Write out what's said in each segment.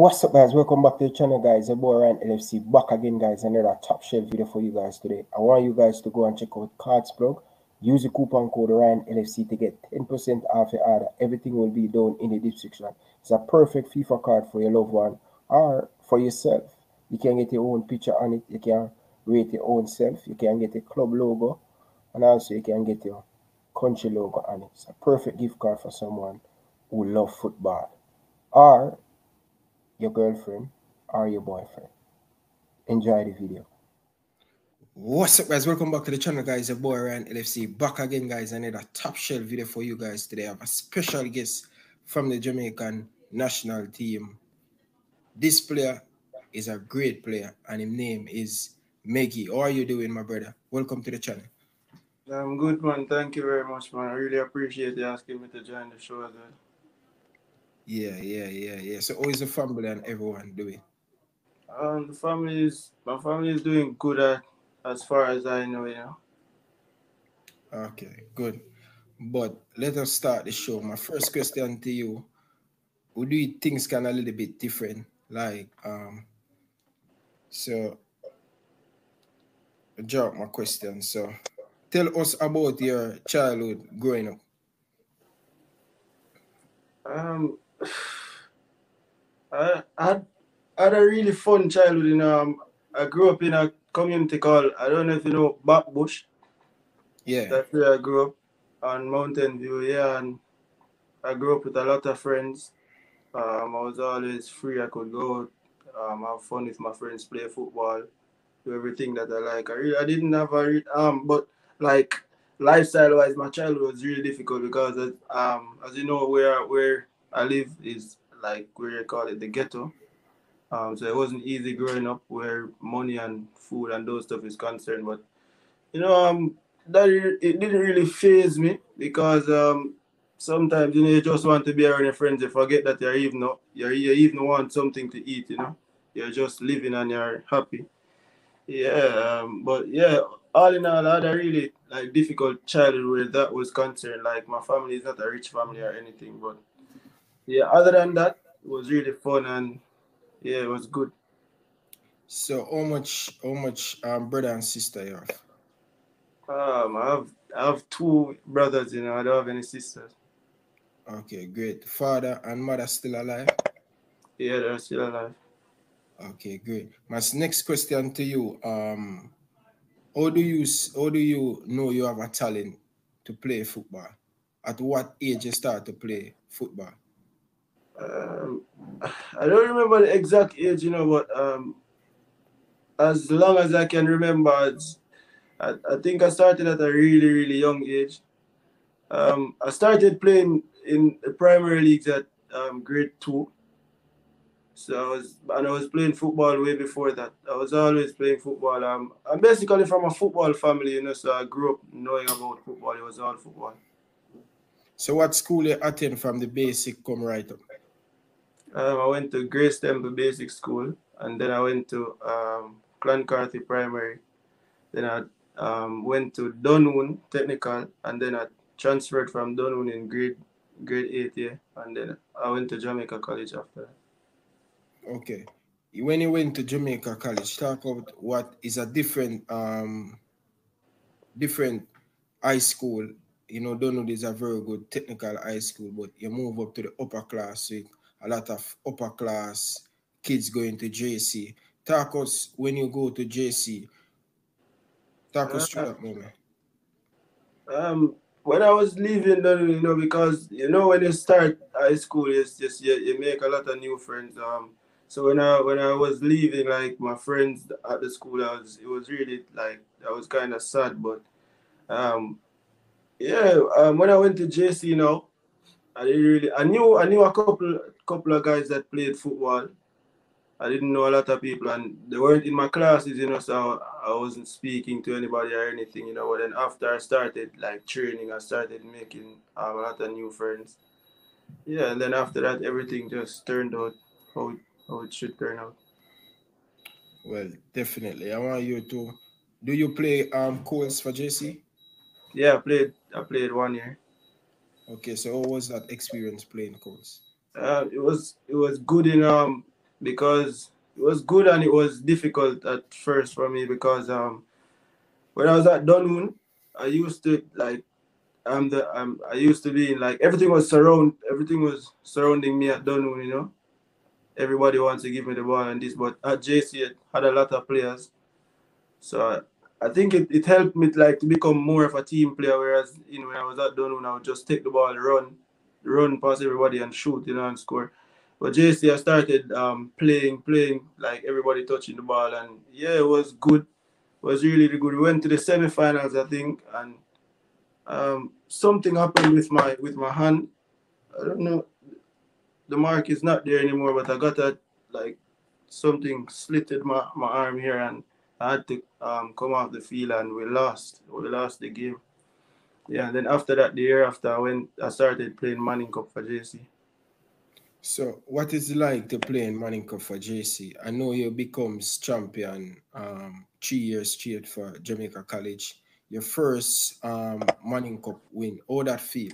What's up, guys? Welcome back to the channel, guys. Your boy Ryan LFC back again, guys. Another top shelf video for you guys today. I want you guys to go and check out Cardsplug. Use the coupon code Ryan LFC to get 10% off your order. Everything will be down in the description. It's a perfect FIFA card for your loved one or for yourself. You can get your own picture on it. You can rate your own self. You can get a club logo, and also you can get your country logo on it. It's a perfect gift card for someone who loves football, or your girlfriend or your boyfriend. Enjoy the video. What's up, guys? Welcome back to the channel, guys. Your boy Ryan LFC back again, guys. Another top shelf video for you guys today. I have a special guest from the Jamaican national team. This player is a great player, and his name is Magee. How are you doing, my brother? Welcome to the channel. I'm good, man. Thank you very much, man. I really appreciate you asking me to join the show, dude. Yeah. So how is the family and everyone doing? My family is doing good as far as I know, yeah. Okay, good. But let us start the show. My first question to you, we do things kind of a little bit different. Like, so I dropped my question. So tell us about your childhood growing up. I had a really fun childhood. I grew up in a community called, I don't know if you know, Backbush. Yeah. That's where I grew up, on Mountain View, yeah. And I grew up with a lot of friends. I was always free. I could go out, have fun with my friends, play football, do everything that I like. I didn't have a but like lifestyle-wise, my childhood was really difficult because, as you know, where I live is like where you call it the ghetto. So it wasn't easy growing up where money and food and those stuff is concerned. But you know, that it didn't really faze me because sometimes, you know, you just want to be around your friends. You forget that you even want something to eat. You know, you're just living and you're happy. Yeah, but yeah, all in all, I had a really like difficult childhood where that was concerned. Like my family is not a rich family or anything, but yeah, other than that, it was really fun and yeah, it was good. So how much brother and sister you have? I have two brothers, you know, I don't have any sisters. Okay, great. Father and mother still alive? Yeah, they're still alive. Okay, great. My next question to you, how do you know you have a talent to play football? At what age you start to play football? I don't remember the exact age, you know, but as long as I can remember, I think I started at a really, really young age. I started playing in the Premier League at grade 2. So I was playing football way before that. I was always playing football. I'm basically from a football family, you know, so I grew up knowing about football. It was all football. So what school you attend from the basic come right up? I went to Grace Temple Basic School, and then I went to Clan Carthy Primary. Then I went to Dunoon Technical, and then I transferred from Dunoon in grade 8, yeah. And then I went to Jamaica College after that. Okay, when you went to Jamaica College, talk about what is a different high school. You know, Dunoon is a very good technical high school, but you move up to the upper class with a lot of upper class kids going to JC. Talk us when you go to JC. Talk us through that moment. When I was leaving Dunoon, you know, because you know when you start high school, it's just you make a lot of new friends. So when I was leaving, like my friends at the school, it was really like I was kind of sad, but when I went to JC, you know, I knew a couple of guys that played football. I didn't know a lot of people, and they weren't in my classes, you know, so I wasn't speaking to anybody or anything, you know. But then after I started like training, I started making a lot of new friends. Yeah, and then after that, everything just turned out how it should turn out. Well, definitely. I want you to. Do you play calls for JC? Yeah, I played 1 year. Okay, so what was that experience playing calls? It was good in because it was good and it was difficult at first for me because when I was at Dunoon, I used to like I used to be in like everything was surrounding me at Dunoon, you know. Everybody wants to give me the ball and this, but at JC it had a lot of players. So I think it helped me like to become more of a team player, whereas you know when I was at Dunoon I would just take the ball, run past everybody and shoot, you know, and score. But JC I started playing, like everybody touching the ball, and yeah, it was good. It was really, really good. We went to the semifinals, I think, and something happened with my hand. I don't know. The mark is not there anymore, but I got a, like something slitted my arm here, and I had to come off the field, and we lost the game. Yeah, and then after that, the year after, I started playing Manning Cup for JC. So, what is it like to play in Manning Cup for JC? I know you become champion 3 years straight for Jamaica College. Your first Manning Cup win, all that feel.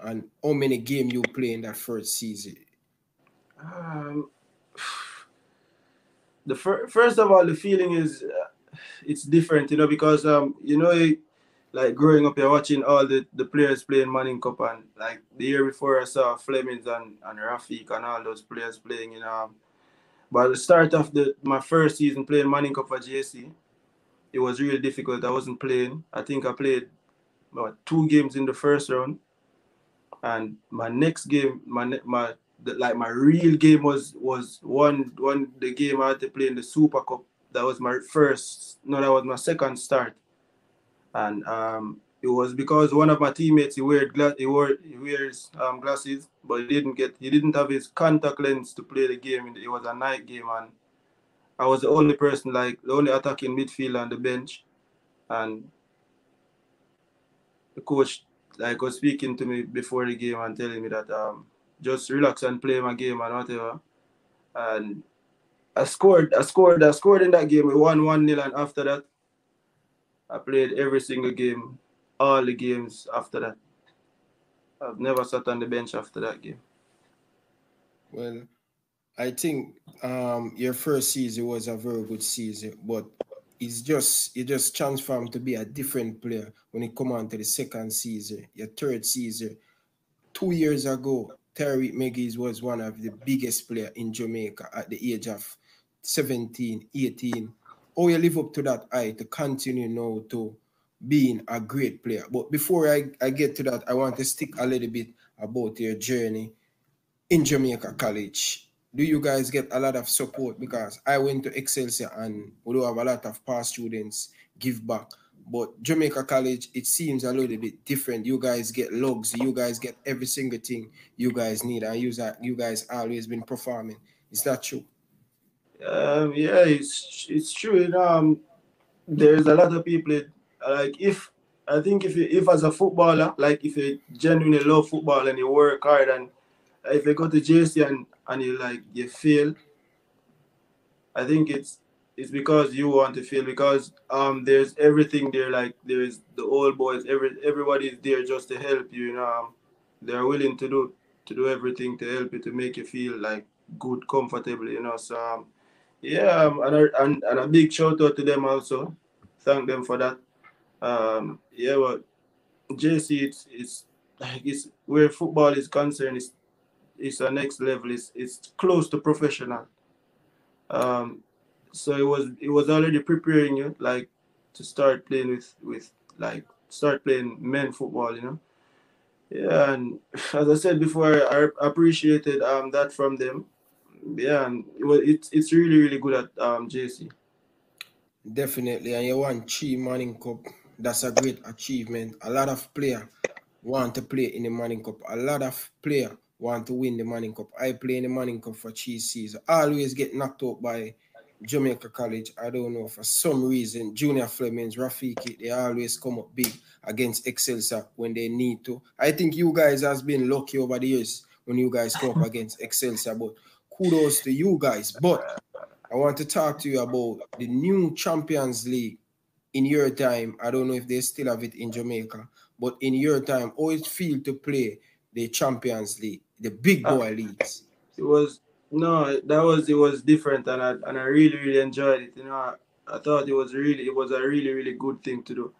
And how many games you play in that first season? First of all, the feeling is it's different, you know, because you know, like growing up, you're watching all the players playing Manning Cup, and like the year before, I saw Flemings and Rafiq and all those players playing, you know. But at the start of my first season playing Manning Cup for JC, it was really difficult. I wasn't playing. I think I played about 2 games in the first round. And my next game, my real game was the game I had to play in the Super Cup. That was that was my second start. And it was because one of my teammates he wears glasses, but he didn't have his contact lens to play the game. It was a night game, and I was the only person, like the only attacking midfielder on the bench, and the coach like was speaking to me before the game and telling me that just relax and play my game and whatever. And I scored in that game. We won 1-0, and after that, I played every single game, all the games after that. I've never sat on the bench after that game. Well, I think your first season was a very good season, but it just transformed to be a different player when it come on to the second season, your third season. 2 years ago, Tyreek Magee was one of the biggest players in Jamaica at the age of 17, 18. How you live up to that height to continue now to being a great player? But before I get to that, I want to stick a little bit about your journey in Jamaica College. Do you guys get a lot of support? Because I went to Excelsior and we do have a lot of past students give back. But Jamaica College, it seems a little bit different. You guys get logs. You guys get every single thing you guys need. And you guys always been performing. Is that true? Yeah, it's true. And, there's a lot of people like if as a footballer, like if you genuinely love football and you work hard, and if you go to JC and you like you fail, I think it's because you want to fail, because there's everything there, like there's the old boys, everybody's there just to help you, you know. They're willing to do everything to help you, to make you feel like good, comfortably, you know. So yeah, and a big shout out to them also. Thank them for that. Yeah, but JC, it's where football is concerned, it's a next level. It's close to professional. So it was already preparing you like to start playing playing men football, you know. Yeah, and as I said before, I appreciated that from them. Yeah, and it's really, really good at JC. Definitely, and you won 3 Manning Cup. That's a great achievement. A lot of players want to play in the Manning Cup. A lot of players want to win the Manning Cup. I play in the Manning Cup for 3 seasons. I always get knocked out by Jamaica College. I don't know, for some reason, Junior Flemings, Rafiki, they always come up big against Excelsior when they need to. I think you guys has been lucky over the years when you guys come up against Excelsior, but kudos to you guys. But I want to talk to you about the new Champions League in your time. I don't know if they still have it in Jamaica, but in your time, how it feel to play the Champions League, the big boy leagues? It was No, that was, it was different, and I really, really enjoyed it. You know, I thought it was a really, really good thing to do.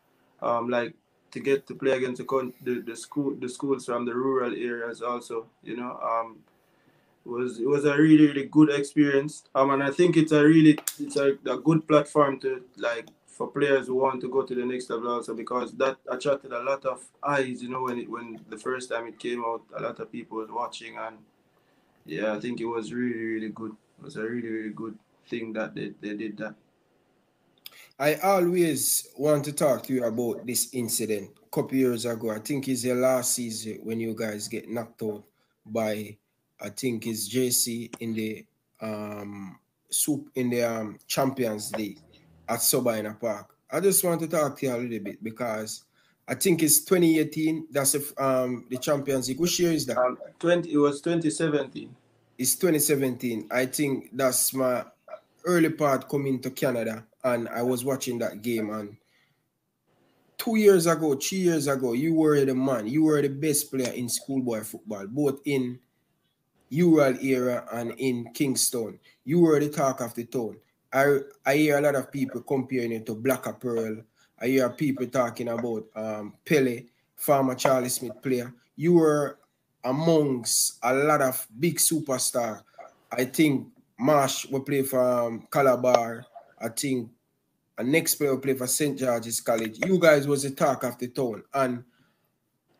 Like to get to play against the schools from the rural areas also, you know. It was a really, really good experience. And I think it's a good platform to, like, for players who want to go to the next level also, because that attracted a lot of eyes, you know, when the first time it came out, a lot of people watching, and yeah, I think it was really, really good. It was a really, really good thing that they did that. I always want to talk to you about this incident a couple years ago. I think it's the last season when you guys get knocked out by, I think it's JC in the Champions League at Sobina Park. I just want to talk to you a little bit, because I think it's 2018. That's the Champions League. Which year is that? It was 2017. It's 2017. I think that's my early part coming to Canada, and I was watching that game. And 2 years ago, 3 years ago, you were the man. You were the best player in schoolboy football, both in Ural era and in Kingston. You were the talk of the town. I hear a lot of people comparing it to Black Apparel. I hear people talking about Pele, former Charlie Smith player. You were amongst a lot of big superstars. I think Marsh will play for Calabar. I think a next player will play for St. George's College. You guys was the talk of the town. And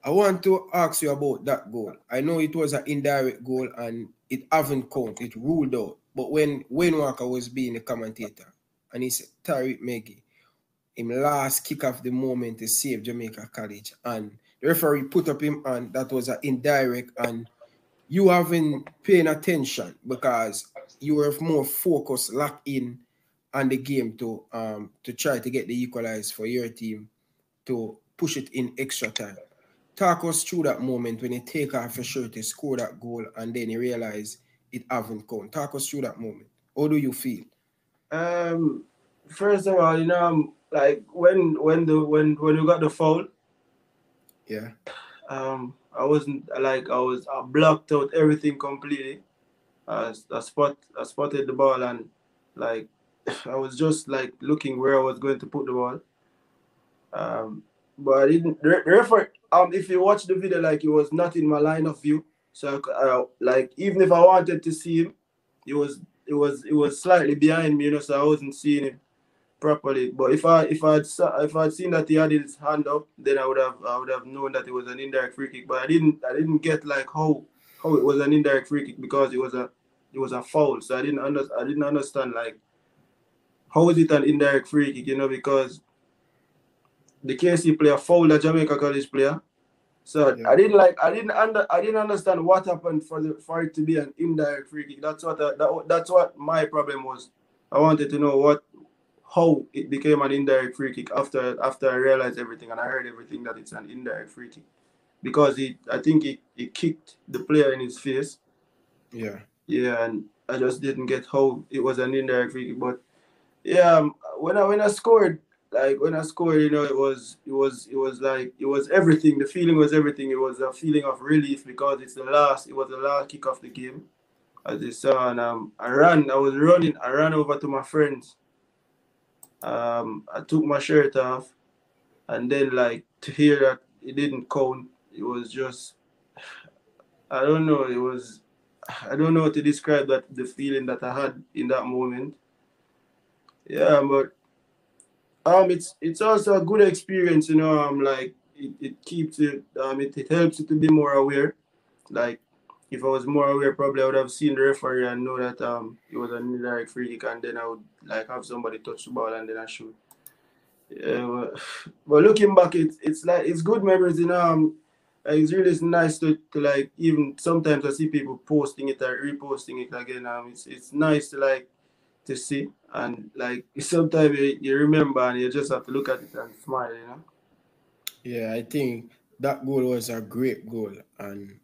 I want to ask you about that goal. I know it was an indirect goal and it haven't count. It ruled out. But when Wayne Walker was being a commentator, and he said, Tyreek Magee, him last kick of the moment to save Jamaica College, and the referee put up him hand, that was an indirect, and you haven't paying attention because you were more focused, locked in on the game to try to get the equalize for your team to push it in extra time. Talk us through that moment when he take off his shirt, he score that goal, and then he realized it haven't gone. Talk us through that moment. How do you feel? First of all, you know, like when you got the foul, yeah. I blocked out everything completely. I spotted the ball, and like I was just like looking where I was going to put the ball. But I didn't. The referee, if you watch the video, like it was not in my line of view. So, like, even if I wanted to see him, it was slightly behind me, you know, so I wasn't seeing him properly. But if I'd seen that he had his hand up, then I would have known that it was an indirect free kick. But I didn't get like how it was an indirect free kick, because it was a foul. So I didn't understand, like, how is it an indirect free kick, you know, because the KC player fouled a Jamaica College player. So yeah. I didn't understand what happened for it to be an indirect free kick. That's what my problem was. I wanted to know how it became an indirect free kick after I realized everything and I heard everything that it's an indirect free kick, because I think it kicked the player in his face. Yeah. Yeah, and I just didn't get how it was an indirect free kick. But yeah, when I scored. Like when I scored, you know, it was everything. The feeling was everything. It was a feeling of relief because it was the last kick of the game, as you saw. And I ran over to my friends. I took my shirt off, and then like to hear that it didn't count, it was just, I don't know. I don't know how to describe that, the feeling that I had in that moment. Yeah, but. It's also a good experience, you know. Like it keeps it. It helps you to be more aware. Like if I was more aware, probably I would have seen the referee and know that it was an indirect free kick, and then I would like have somebody touch the ball and then I shoot. Yeah, but looking back, it's good memories, you know. It's really nice to like, even sometimes I see people posting it or reposting it again. It's nice to like. To see, and like sometimes you remember and you just have to look at it and smile, you know. Yeah, I think that goal was a great goal. And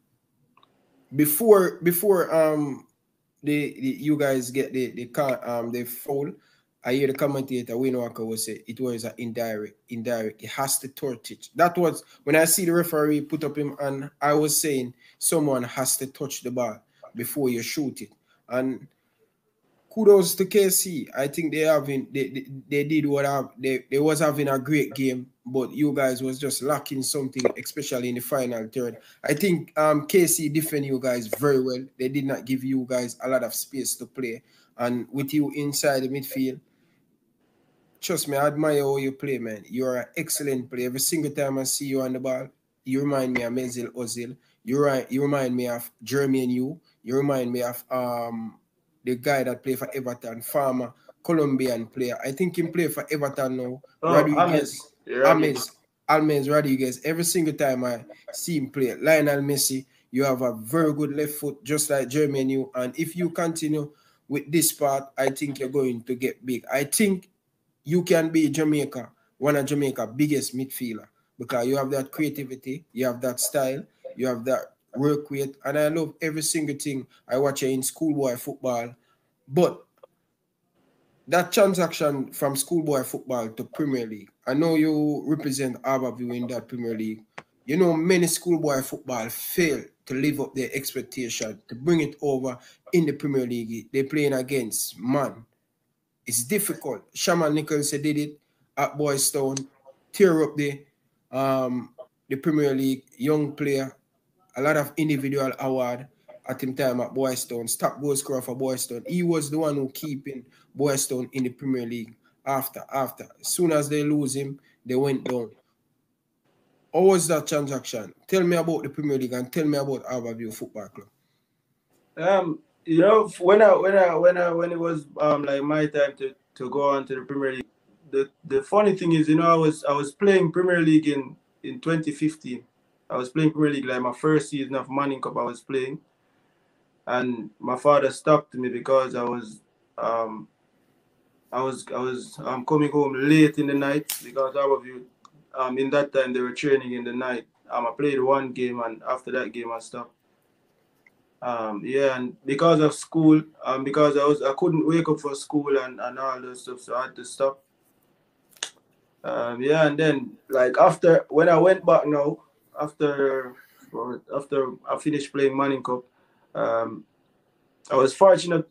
before you guys get the foul, I hear the commentator Wayne Walker was say it was an indirect. It has to touch it. That was when I see the referee put up him, and I was saying someone has to touch the ball before you shoot it. And kudos to KC. I think they was having a great game, but you guys was just lacking something, especially in the final third. I think KC defended you guys very well. They did not give you guys a lot of space to play. And with you inside the midfield, trust me, I admire how you play, man. You're an excellent player. Every single time I see you on the ball, you remind me of Mesut Ozil. You remind me of Jermaine Yu. You remind me of the guy that played for Everton, former Colombian player. I think he played for Everton now. Rodriguez, Almes Rodriguez. Every single time I see him play, Lionel Messi, you have a very good left foot, just like Jermaine Yu. And if you continue with this part, I think you're going to get big. I think you can be Jamaica, one of Jamaica's biggest midfielder, because you have that creativity, you have that style, you have that work rate, and I love every single thing I watch in schoolboy football. But that transaction from schoolboy football to Premier League, I know you represent Harbour View in that Premier League. You know, many schoolboy football fail to live up their expectation, to bring it over in the Premier League. They're playing against man. It's difficult. Shamar Nicholson did it at Boys Town, tear up the Premier League, young player, a lot of individual award at him time at Boys Town, top goal scorer for Boys Town. He was the one who keeping Boys Town in the Premier League after. As soon as they lose him, they went down. How was that transaction? Tell me about the Premier League and tell me about Harbour View Football Club. You know, when it was like my time to go on to the Premier League, the funny thing is, you know, I was playing Premier League in 2015. I was playing Premier League like my first season of Manning Cup. I was playing, and my father stopped me because I was coming home late in the night, because all of you in that time they were training in the night. I played one game, and after that game I stopped. Yeah, and because of school, because I couldn't wake up for school and all those stuff, so I had to stop. Yeah, and then like after when I went back now, after I finished playing Manning Cup, I was fortunate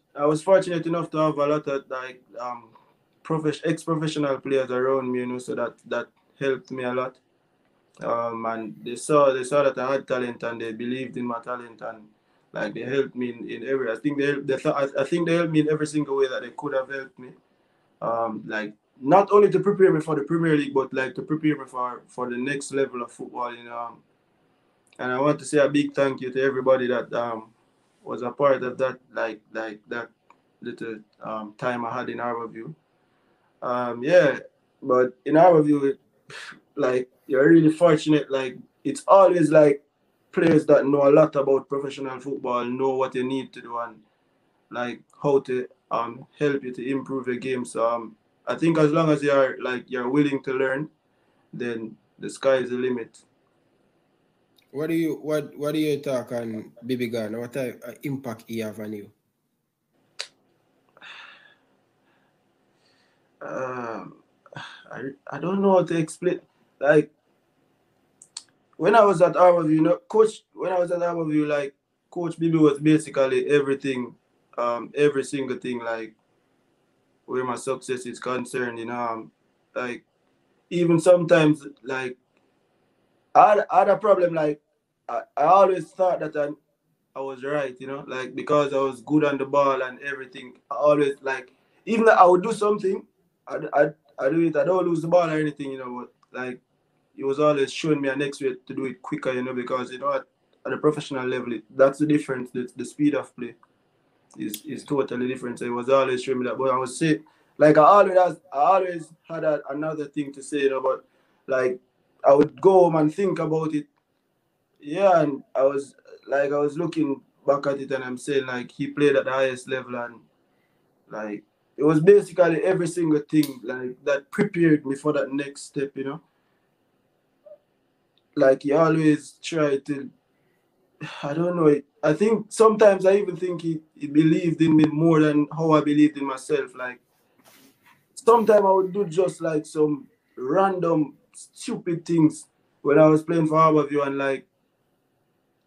enough to have a lot of like ex-professional players around me, you know, so that helped me a lot. And they saw that I had talent, and they believed in my talent, and like they helped me in every. I think they helped me in every single way that they could have helped me. Like not only to prepare me for the Premier League, but like to prepare me for the next level of football. You know, and I want to say a big thank you to everybody that was a part of that, like that little time I had in Harbour View. Yeah, but in Harbour View, like you're really fortunate. Like it's always like players that know a lot about professional football, know what you need to do and like how to help you to improve your game. So I think as long as you're willing to learn, then the sky is the limit. What do you talk on Bibi Ghana? What type of impact he have on you? I don't know how to explain. Like when I was at Harbour View, you know, Coach Bibi was basically everything, every single thing, like where my success is concerned, you know, like even sometimes, like I had a problem, like I always thought that I was right, you know, like because I was good on the ball and everything. I always like, even though I would do something, I do it, I don't lose the ball or anything, you know, but like he was always showing me an extra way to do it quicker, you know, because, you know, at a professional level, that's the difference. The speed of play is totally different. So he was always showing me that. But I was saying, like, I always had another thing to say, you know, but, like, I would go home and think about it. Yeah, and I was looking back at it and I'm saying, like, he played at the highest level and, like, it was basically every single thing, like, that prepared me for that next step, you know. Like he always tried to, I don't know. I think sometimes I even think he believed in me more than how I believed in myself. Like sometimes I would do just like some random stupid things when I was playing for Harbour View, and like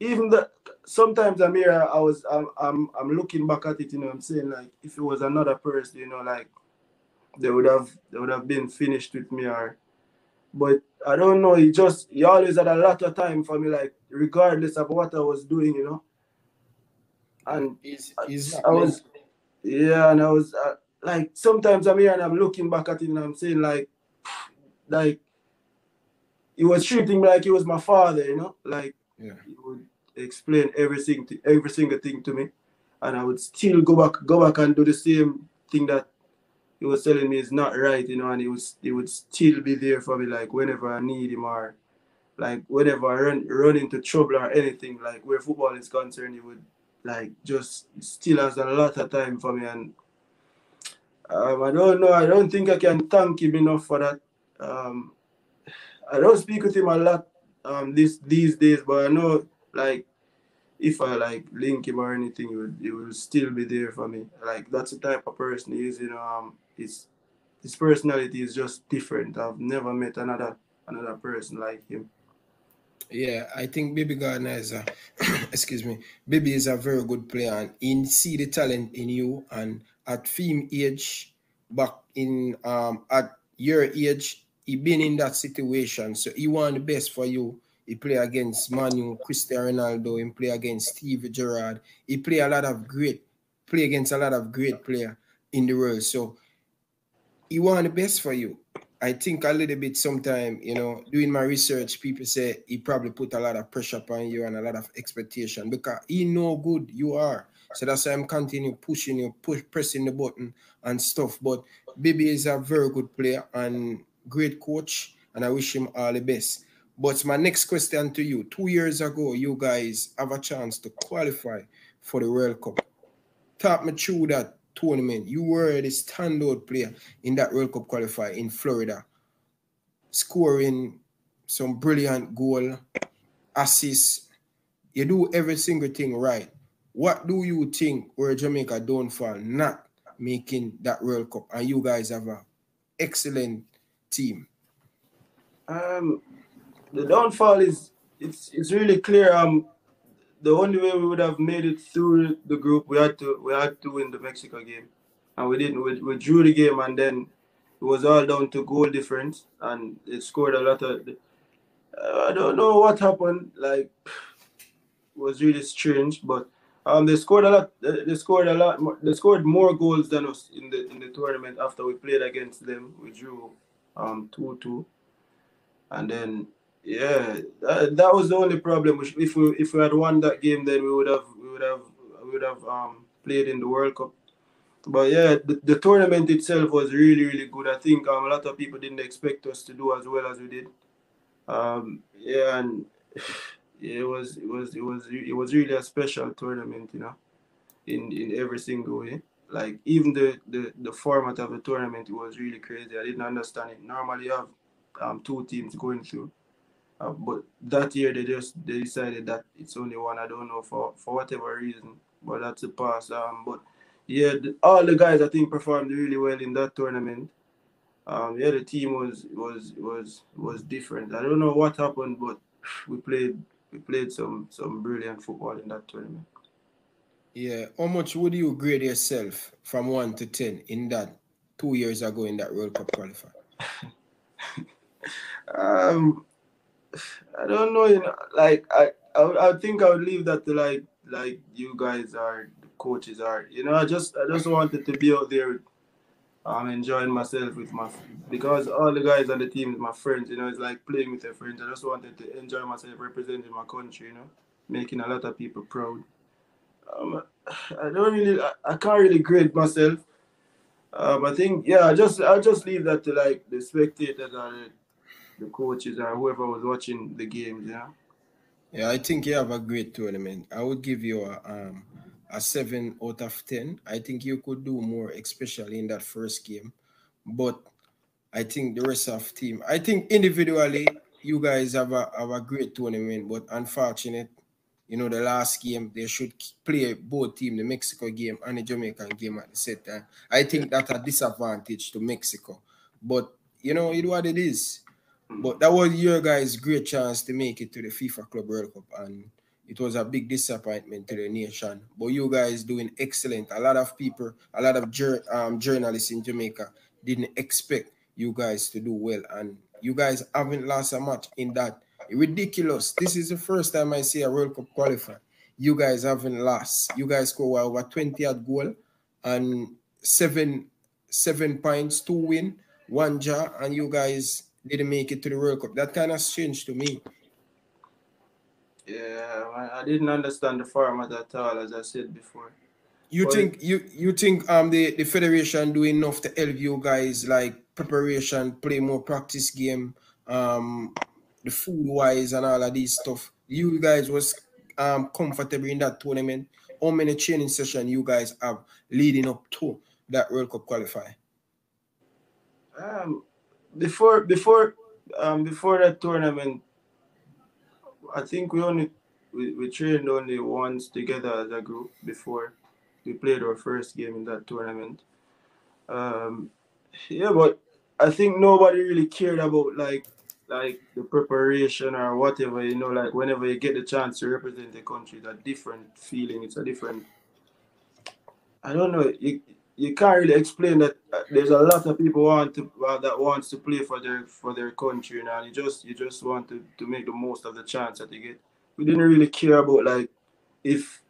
even the sometimes I'm here, I'm looking back at it, you know, I'm saying, like, if it was another person, you know, like, they would have been finished with me, or, but I don't know, he always had a lot of time for me, like, regardless of what I was doing, you know, and I was like, sometimes I'm here and I'm looking back at it and I'm saying, like, he was treating me like he was my father, you know, like, yeah. He would explain every single thing to me, and I would still go back and do the same thing that he was telling me is not right, you know, and he would still be there for me, like, whenever I need him, or, like, whenever I run into trouble or anything, like, where football is concerned, he would, like, just still has a lot of time for me, and I don't know, I don't think I can thank him enough for that. I don't speak with him a lot these days, but I know, like, if I, like, link him or anything, he will still be there for me. Like, that's the type of person he is, you know. His personality is just different. I've never met another person like him. Yeah, I think Baby Gardner is a excuse me, Baby is a very good player, and he see the talent in you, and at film age, back in at your age, he been in that situation, so he want the best for you. He play against Manu, Cristiano Ronaldo, he play against Steve Gerrard. He play against a lot of great player in the world. So he want the best for you. I think a little bit sometime, you know, doing my research, people say he probably put a lot of pressure upon you and a lot of expectation, because he know good you are. So that's why I'm continue pushing you, pressing the button and stuff. But Baby is a very good player and great coach, and I wish him all the best. But my next question to you, 2 years ago, you guys have a chance to qualify for the World Cup. Talk me through that tournament. You were the standout player in that World Cup qualifier in Florida, scoring some brilliant goal, assists. You do every single thing right. What do you think were Jamaica downfall not making that World Cup? And you guys have an excellent team. The downfall is it's really clear. The only way we would have made it through the group, we had to win the Mexico game, and we didn't. We drew the game, and then it was all down to goal difference, and it scored a lot of. I don't know what happened. Like, it was really strange, but they scored a lot. They scored more goals than us in the tournament. After we played against them, we drew 2-2, and then. Yeah, that was the only problem. If we had won that game, then we would have played in the World Cup. But yeah, the tournament itself was really, really good. I think a lot of people didn't expect us to do as well as we did. Yeah, and yeah, it was really a special tournament, you know, in every single way. Like, even the format of the tournament, it was really crazy. I didn't understand it. Normally, you have two teams going through. But that year they decided that it's only one. I don't know for whatever reason, but that's the past. But yeah, all the guys I think performed really well in that tournament. Yeah, the team was different. I don't know what happened, but we played some brilliant football in that tournament. Yeah, how much would you grade yourself from 1 to 10 in that 2 years ago in that World Cup qualifier? I don't know, you know, like I think I would leave that to like you guys are the coaches are, you know. I just wanted to be out there, enjoying myself with my, because all the guys on the team is my friends, you know. It's like playing with their friends. I just wanted to enjoy myself, representing my country, you know, making a lot of people proud. I can't really grade myself. I think, yeah, I'll just leave that to like the spectators and the coaches or whoever was watching the games, yeah. Yeah, I think you have a great tournament. I would give you a 7 out of 10. I think you could do more, especially in that first game. But I think the rest of the team, I think individually you guys have a great tournament, but unfortunate, you know, the last game they should play both teams, the Mexico game and the Jamaican game at the same time. I think that's a disadvantage to Mexico. But you know, it what it is. But that was your guys' great chance to make it to the FIFA Club World Cup, and It was a big disappointment to the nation. But you guys doing excellent. A lot of people, a lot of journalists in Jamaica didn't expect you guys to do well. And you guys haven't lost a match in that. Ridiculous. This is the first time I see a World Cup qualifier. You guys haven't lost. You guys score over 20 at goal and seven points, 2 wins, 1 draw, and you guys didn't make it to the World Cup. That kind of strange to me. Yeah, I didn't understand the format at all, as I said before. You think the federation do enough to help you guys, like preparation, play more practice game, the food wise and all of these stuff? You guys was comfortable in that tournament. How many training sessions you guys have leading up to that World Cup qualifier? Before that tournament, I think we trained only once together as a group before we played our first game in that tournament. Yeah, but I think nobody really cared about like the preparation or whatever, you know. Like whenever you get the chance to represent the country, it's a different feeling. It's a different. I don't know. You can't really explain that. There's a lot of people that wants to play for their country, you know, and you just want to make the most of the chance that you get. We didn't really care about like if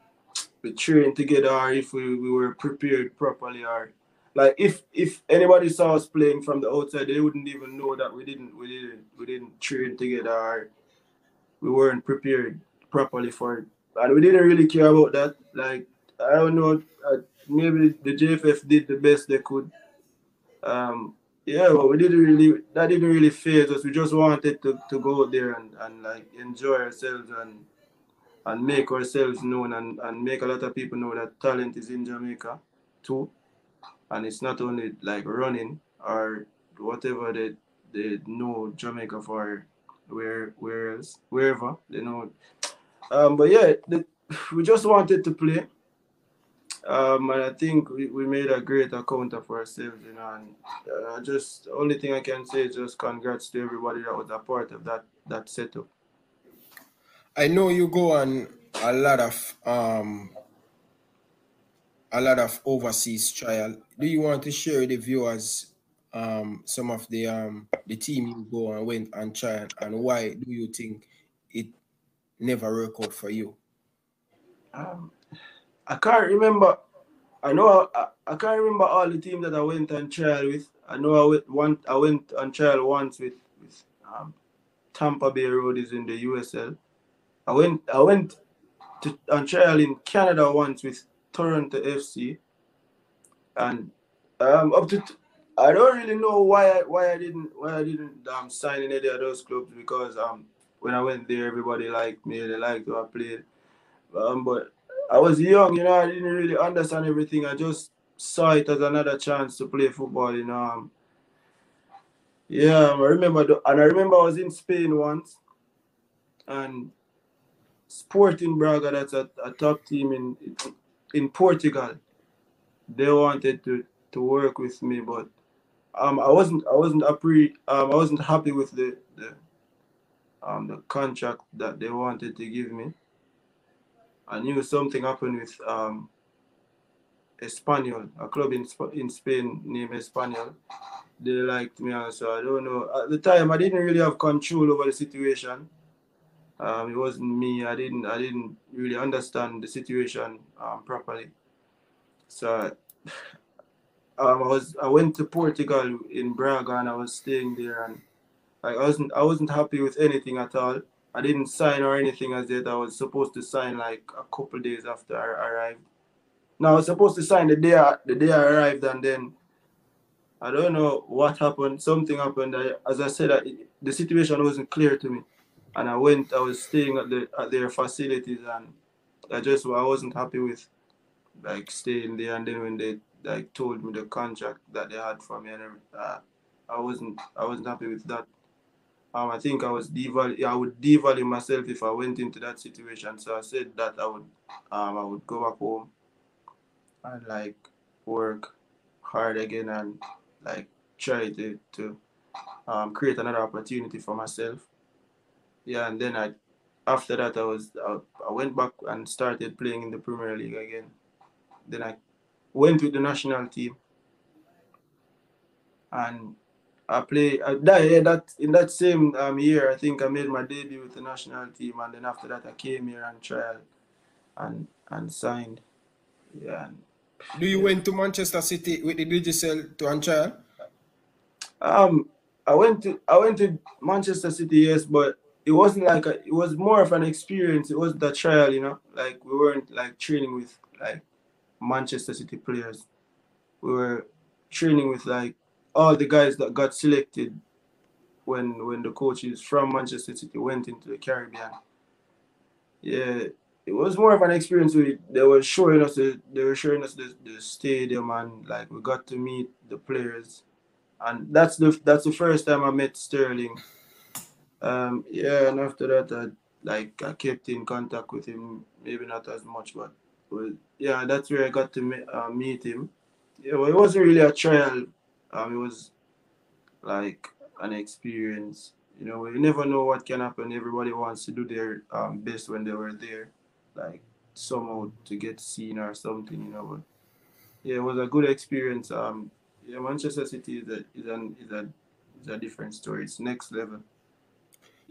we trained together or if we were prepared properly, or like if anybody saw us playing from the outside, they wouldn't even know that we didn't train together or we weren't prepared properly for it. And we didn't really care about that. Like I don't know. Maybe the JFF did the best they could. Yeah, but that didn't really faze us. We just wanted to go there and like enjoy ourselves and make ourselves known and make a lot of people know that talent is in Jamaica too. And it's not only like running or whatever they know Jamaica for, wherever they know. But yeah, we just wanted to play. And I think we made a great account of ourselves, you know, and just only thing I can say is just congrats to everybody that was a part of that setup. I know you go on a lot of overseas trial. Do you want to share with the viewers some of the team you go and went and trial, and why do you think it never worked out for you? I can't remember. I know I can't remember all the teams that I went on trial with. I know I went on trial once with Tampa Bay Roadies in the USL. I went on trial in Canada once with Toronto FC. And up to I don't really know why I didn't sign in any of those clubs, because when I went there, everybody liked me. They liked how I played, but I was young, you know, I didn't really understand everything. I just saw it as another chance to play football, you know. Yeah, I remember I was in Spain once, and Sporting Braga, that's a top team in Portugal, they wanted to work with me, but I wasn't happy with the contract that they wanted to give me. I knew something happened with Espanyol, a club in Spain named Espanyol. They liked me, so I don't know. At the time, I didn't really have control over the situation. It wasn't me. I didn't really understand the situation properly. So I went to Portugal in Braga, and I was staying there, and I wasn't happy with anything at all. I didn't sign or anything as yet. I was supposed to sign like a couple days after I arrived. No, I was supposed to sign the day I arrived, and then I don't know what happened. Something happened. As I said, the situation wasn't clear to me, and I was staying at their facilities, and I wasn't happy with like staying there. And then when they like told me the contract that they had for me, and I wasn't happy with that. I think I would devalue myself if I went into that situation. So I said that I would go back home and like work hard again and like try to create another opportunity for myself. Yeah, and then I after that, I went back and started playing in the Premier League again. Then I went with the national team, and I played in that same year. I think I made my debut with the national team, and then after that, I came here and tried and signed. Yeah. Do you went to Manchester City with the Digicel to trial? I went to Manchester City, yes, but it wasn't like it was more of an experience. It was the trial, you know. Like we weren't like training with like Manchester City players. We were training with like all the guys that got selected when the coaches from Manchester City went into the Caribbean. Yeah, it was more of an experience. They were showing us the stadium, and like we got to meet the players. And that's the first time I met Sterling. Yeah, and after that, I kept in contact with him. Maybe not as much, but yeah, that's where I got to meet him. Yeah, well, it wasn't really a trial. It was like an experience. You know, you never know what can happen. Everybody wants to do their best when they were there, like somehow to get seen or something. You know, but yeah, it was a good experience. Yeah, Manchester City is a different story. It's next level.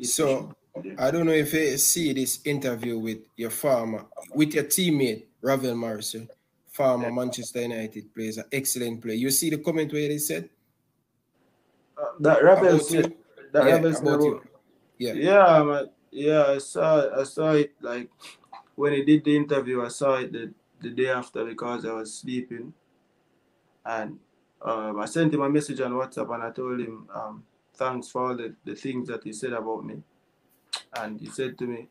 So I don't know if you see this interview with your teammate Ravel Morrison, former Manchester United player, an excellent player. You see the comment where they said that Ravel said that I saw it like when he did the interview. I saw it the day after because I was sleeping, and I sent him a message on WhatsApp and I told him thanks for all the things that he said about me. And he said to me,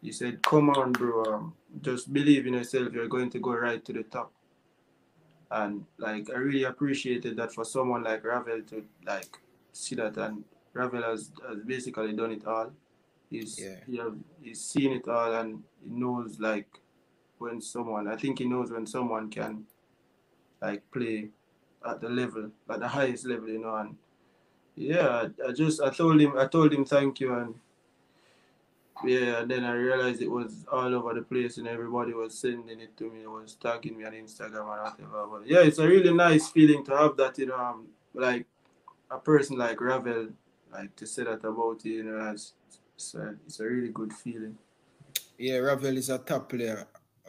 he said, come on, bro, just believe in yourself. You're going to go right to the top. And like, I really appreciated that for someone like Ravel to like see that. And Ravel has basically done it all. He's seen it all, and he knows like when someone, I think he knows when someone can like play at the level, at the highest level, you know. And yeah, I told him thank you, and yeah, then I realized it was all over the place, and everybody was sending it to me, was tagging me on Instagram and whatever. But yeah, it's a really nice feeling to have that, you know, like a person like Ravel, like to say that about you, you know. It's a really good feeling. Yeah, Ravel is a top player.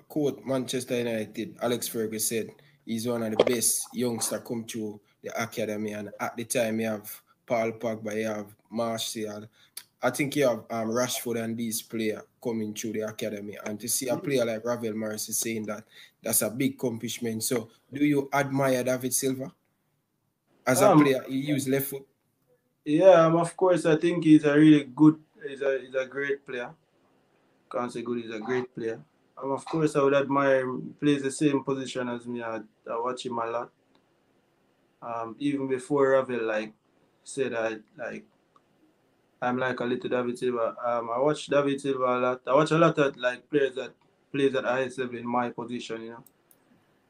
Quote Manchester United, Alex Ferguson said, he's one of the best youngsters come through the academy. And at the time, you have Paul Pogba, you have Martial. I think you have Rashford and these players coming through the academy. And to see a player like Ravel Morrison saying that, that's a big accomplishment. So do you admire David Silva? As a player, he used left foot. Yeah, of course. I think he's a really good, he's a great player. Can't say good, he's a great player. Of course, I would admire him. He plays the same position as me. I watch him a lot. Even before Ravel like said, I'm like a little David Silva. I watch David Silva a lot. I watch a lot of like players that plays at highest level in my position, you know.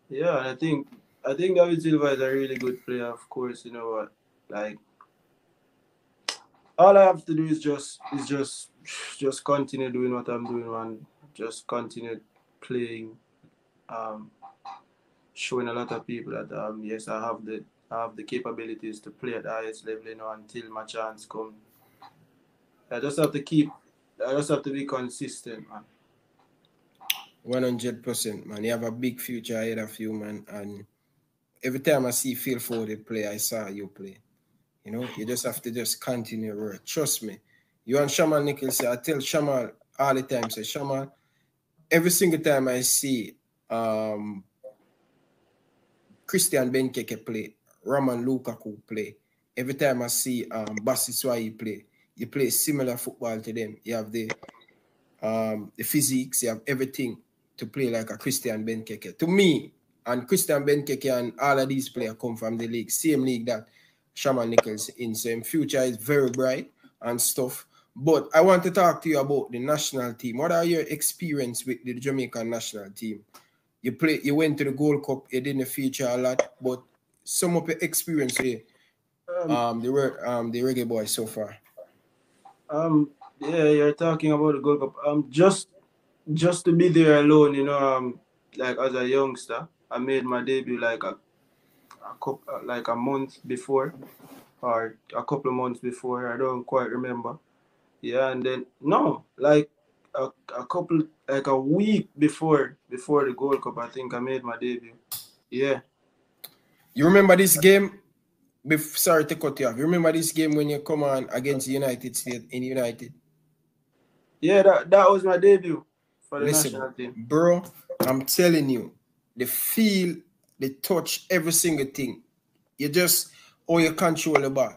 Yeah, and I think David Silva is a really good player. Of course, you know what, like all I have to do is just continue doing what I'm doing, and just continue playing, showing a lot of people that yes, I have the capabilities to play at the highest level, you know, until my chance comes. I just have to be consistent, man. 100%, man. You have a big future ahead of you, man. And every time I see Phil Foden play, I saw you play. You know, you just have to just continue work. Trust me. You and Shamar Nicholson, I tell Shamar all the time, say, Shamar, every single time I see Christian Benteke play, Roman Lukaku play, every time I see Bassi Swahi play, you play similar football to them. You have the physics, you have everything to play like a Christian Benteke. To me, and Christian Benteke and all of these players come from the league, same league that Shamar Nicholson in. So his future is very bright and stuff. But I want to talk to you about the national team. What are your experience with the Jamaican national team? You went to the Gold Cup. You didn't feature a lot, but some of your experience here, the Reggae Boyz so far. Yeah, you're talking about the Gold Cup. Just to be there alone, you know, like as a youngster, I made my debut like a month before, or a couple of months before. I don't quite remember. Yeah, and then no, like a week before the Gold Cup, I think I made my debut. Yeah. You remember this game? Sorry to cut you off. You remember this game when you come on against the United States in United? Yeah, that was my debut for the national team. Bro, I'm telling you, the feel, the touch, every single thing. You just, or you control the ball,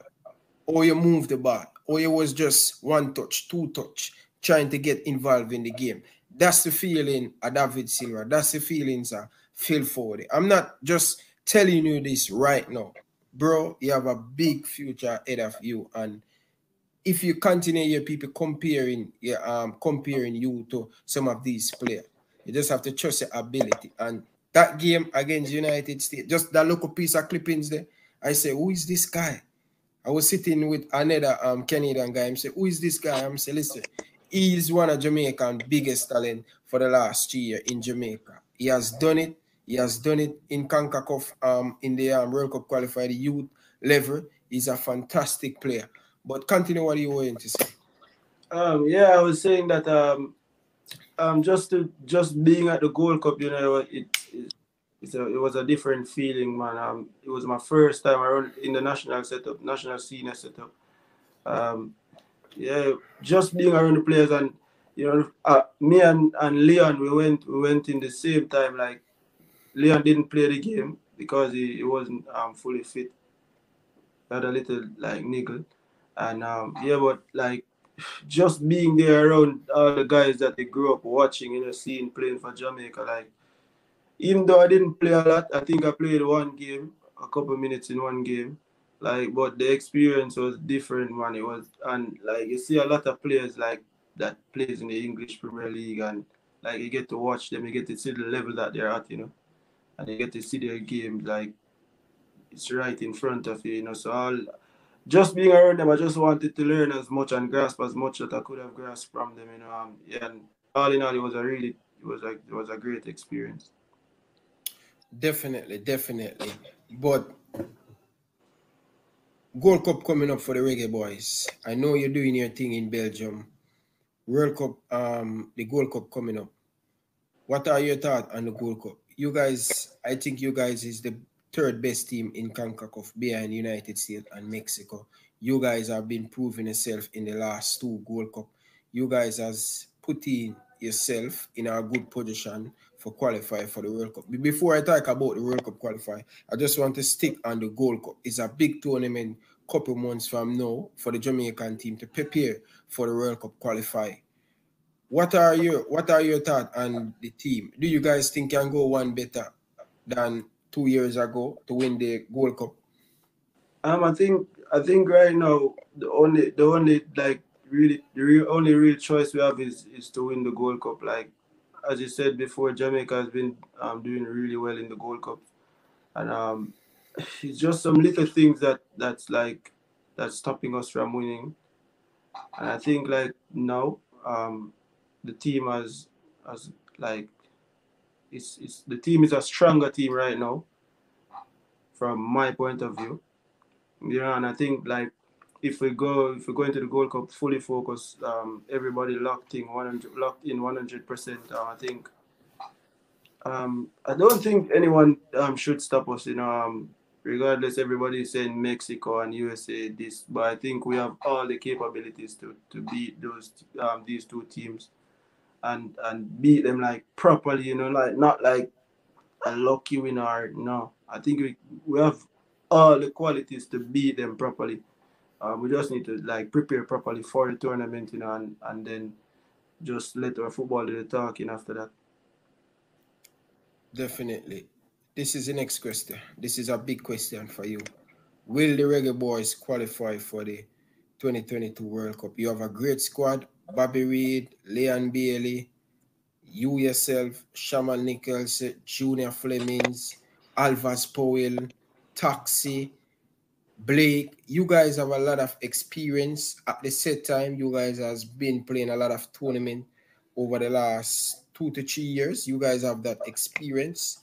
or you move the ball, or you was just one touch, two touch, trying to get involved in the game. That's the feeling of David Silva. That's the feelings of Phil Ford. I'm not just telling you this right now. Bro, you have a big future ahead of you, and if you continue your people comparing you to some of these players, you just have to trust your ability. And that game against United States, just that local piece of clippings there, I say, who is this guy? I was sitting with another Canadian guy. I say, who is this guy? I'm say, listen, he's one of Jamaica's biggest talent for the last year in Jamaica. He has done it. He has done it in CONCACAF, in the World Cup qualified youth level. He's a fantastic player. But continue what you were going to say. Yeah, I was saying that just being at the Gold Cup, you know, it was a different feeling, man. It was my first time around in the national setup, national senior setup. Yeah, just being around the players, and you know, me and Leon, we went in the same time. Like, Leon didn't play the game because he wasn't fully fit. He had a little like niggle, and yeah, but like just being there around all the guys that they grew up watching, you know, seeing playing for Jamaica. Like, even though I didn't play a lot, I think I played one game, a couple minutes in one game. Like, but the experience was different, man. It was, and like you see a lot of players like that plays in the English Premier League, and like you get to watch them, you get to see the level that they're at, you know. And you get to see their game, like, it's right in front of you, you know. So just being around them, I just wanted to learn as much and grasp as much that I could have grasped from them, you know. Yeah, and all in all, it was a great experience. Definitely, definitely. But Gold Cup coming up for the Reggae Boyz. I know you're doing your thing in Belgium. World Cup, the Gold Cup coming up. What are your thoughts on the Gold Cup? You guys, I think you guys is the third best team in CONCACAF behind United States and Mexico. You guys have been proving yourself in the last two Gold Cup. You guys has put in yourself in a good position for qualifying for the World Cup. Before I talk about the World Cup qualifying, I just want to stick on the Gold Cup. It's a big tournament couple months from now for the Jamaican team to prepare for the World Cup qualifying. What are your thoughts on the team? Do you guys think can go one better than 2 years ago to win the Gold Cup? I think right now the only real choice we have is to win the Gold Cup. Like, as you said before, Jamaica has been doing really well in the Gold Cup, and it's just some little things that's stopping us from winning. And I think like now, the team is a stronger team right now, from my point of view. You know, and I think like if we go into the Gold Cup fully focused, everybody locked in 100%. I think I don't think anyone should stop us. You know, regardless, everybody is saying Mexico and USA this, but I think we have all the capabilities to beat those these two teams and beat them like properly, you know, like not like a lucky winner. No, I think we have all the qualities to beat them properly. We just need to like prepare properly for the tournament, you know, and then just let our football do the talking after that. Definitely. This is the next question. This is a big question for you. Will the Reggae Boyz qualify for the 2022 World Cup? You have a great squad. Bobby Reed, Leon Bailey, you yourself, Shamar Nicholson, Junior Flemings, Alvarez Powell, Taxi, Blake, you guys have a lot of experience. At the set time, you guys has been playing a lot of tournament over the last 2 to 3 years. You guys have that experience.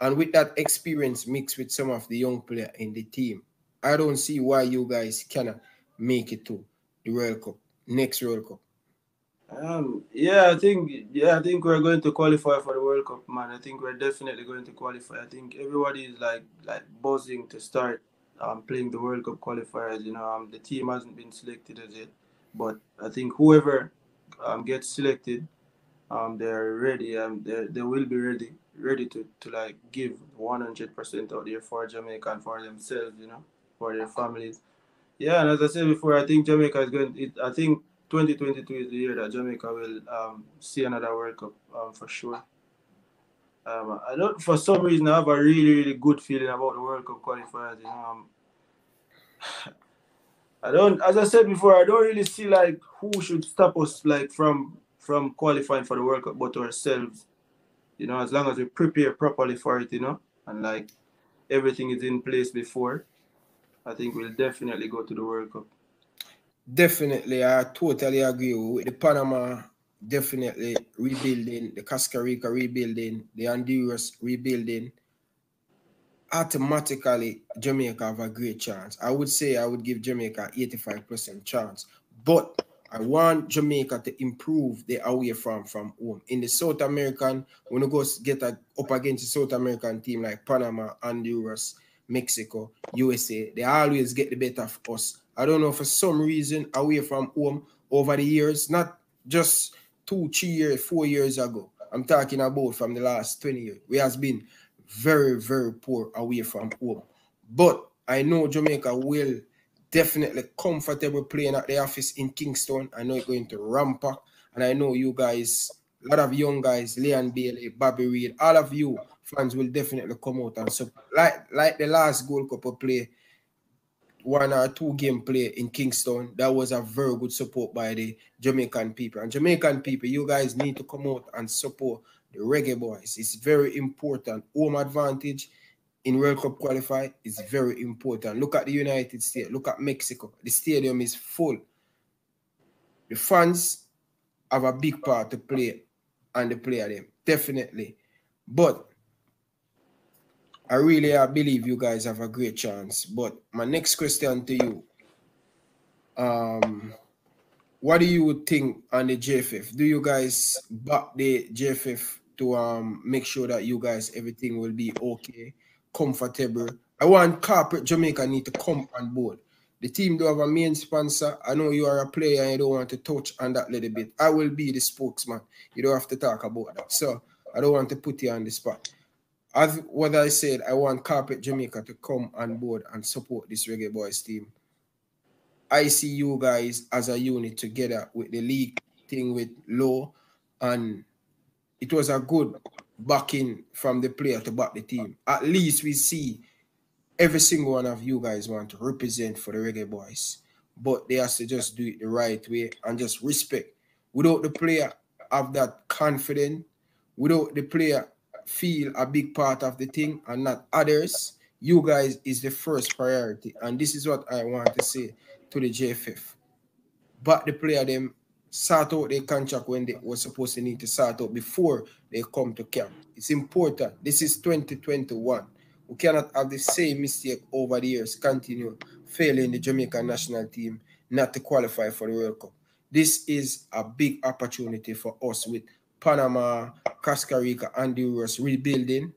And with that experience mixed with some of the young players in the team, I don't see why you guys cannot make it to the World Cup, next World Cup. I think we're going to qualify for the World Cup, man. I think we're definitely going to qualify. I think everybody is like buzzing to start playing the World Cup qualifiers. You know, the team hasn't been selected as yet, but I think whoever gets selected, they're ready. They will be ready to like give 100% out there for Jamaica and for themselves, you know, for their families. Yeah, and as I said before, I think Jamaica is going. I think 2022 is the year that Jamaica will see another World Cup for sure. I don't, for some reason, I have a really good feeling about the World Cup qualifiers. You know, I don't, as I said before, I don't really see like who should stop us like from qualifying for the World Cup, but ourselves. You know, as long as we prepare properly for it, you know, and like everything is in place before, I think we'll definitely go to the World Cup. Definitely, I totally agree with the Panama. Definitely rebuilding, the Costa Rica rebuilding, the Honduras rebuilding. Automatically, Jamaica have a great chance. I would say I would give Jamaica 85% chance, but I want Jamaica to improve their away from home. In the South American, when you go get up against the South American team like Panama, Honduras, Mexico, USA, they always get the better of us. I don't know, for some reason, away from home over the years, not just 2, 3 years, 4 years ago. I'm talking about from the last 20 years. We has been very poor away from home. But I know Jamaica will definitely comfortable playing at the office in Kingston. I know it's going to ramp up. And I know you guys, a lot of young guys, Leon Bailey, Bobby Reed, all of you fans will definitely come out and support. Like the last Gold Cup play, 1 or 2 game play in Kingston, that was a very good support by the Jamaican people. And Jamaican people, you guys need to come out and support the Reggae Boys. It's very important. Home advantage in World Cup qualify is very important. Look at the United States. Look at Mexico. The stadium is full. The fans have a big part to play and the player them, definitely. But I believe you guys have a great chance. But my next question to you, what do you think on the JFF? Do you guys back the JFF to make sure that you guys, everything will be okay, comfortable? I want corporate Jamaica need to come on board. The team do have a main sponsor. I know you are a player and you don't want to touch on that little bit. I will be the spokesman. You don't have to talk about that. So I don't want to put you on the spot. As what I said, I want corporate Jamaica to come on board and support this Reggae Boys team. I see you guys as a unit together with the league thing with Low, and it was a good backing from the player to back the team. At least we see every single one of you guys want to represent for the Reggae Boys, but they have to just do it the right way and just respect. Without the player have that confidence, without the player feel a big part of the thing and not others, you guys is the first priority. And this is what I want to say to the JFF. But the player them sort out their contract when they were supposed to need to sort out before they come to camp. It's important. This is 2021. We cannot have the same mistake over the years, continue failing the Jamaican national team not to qualify for the World Cup. This is a big opportunity for us with Panama, Costa Rica, and the US rebuilding.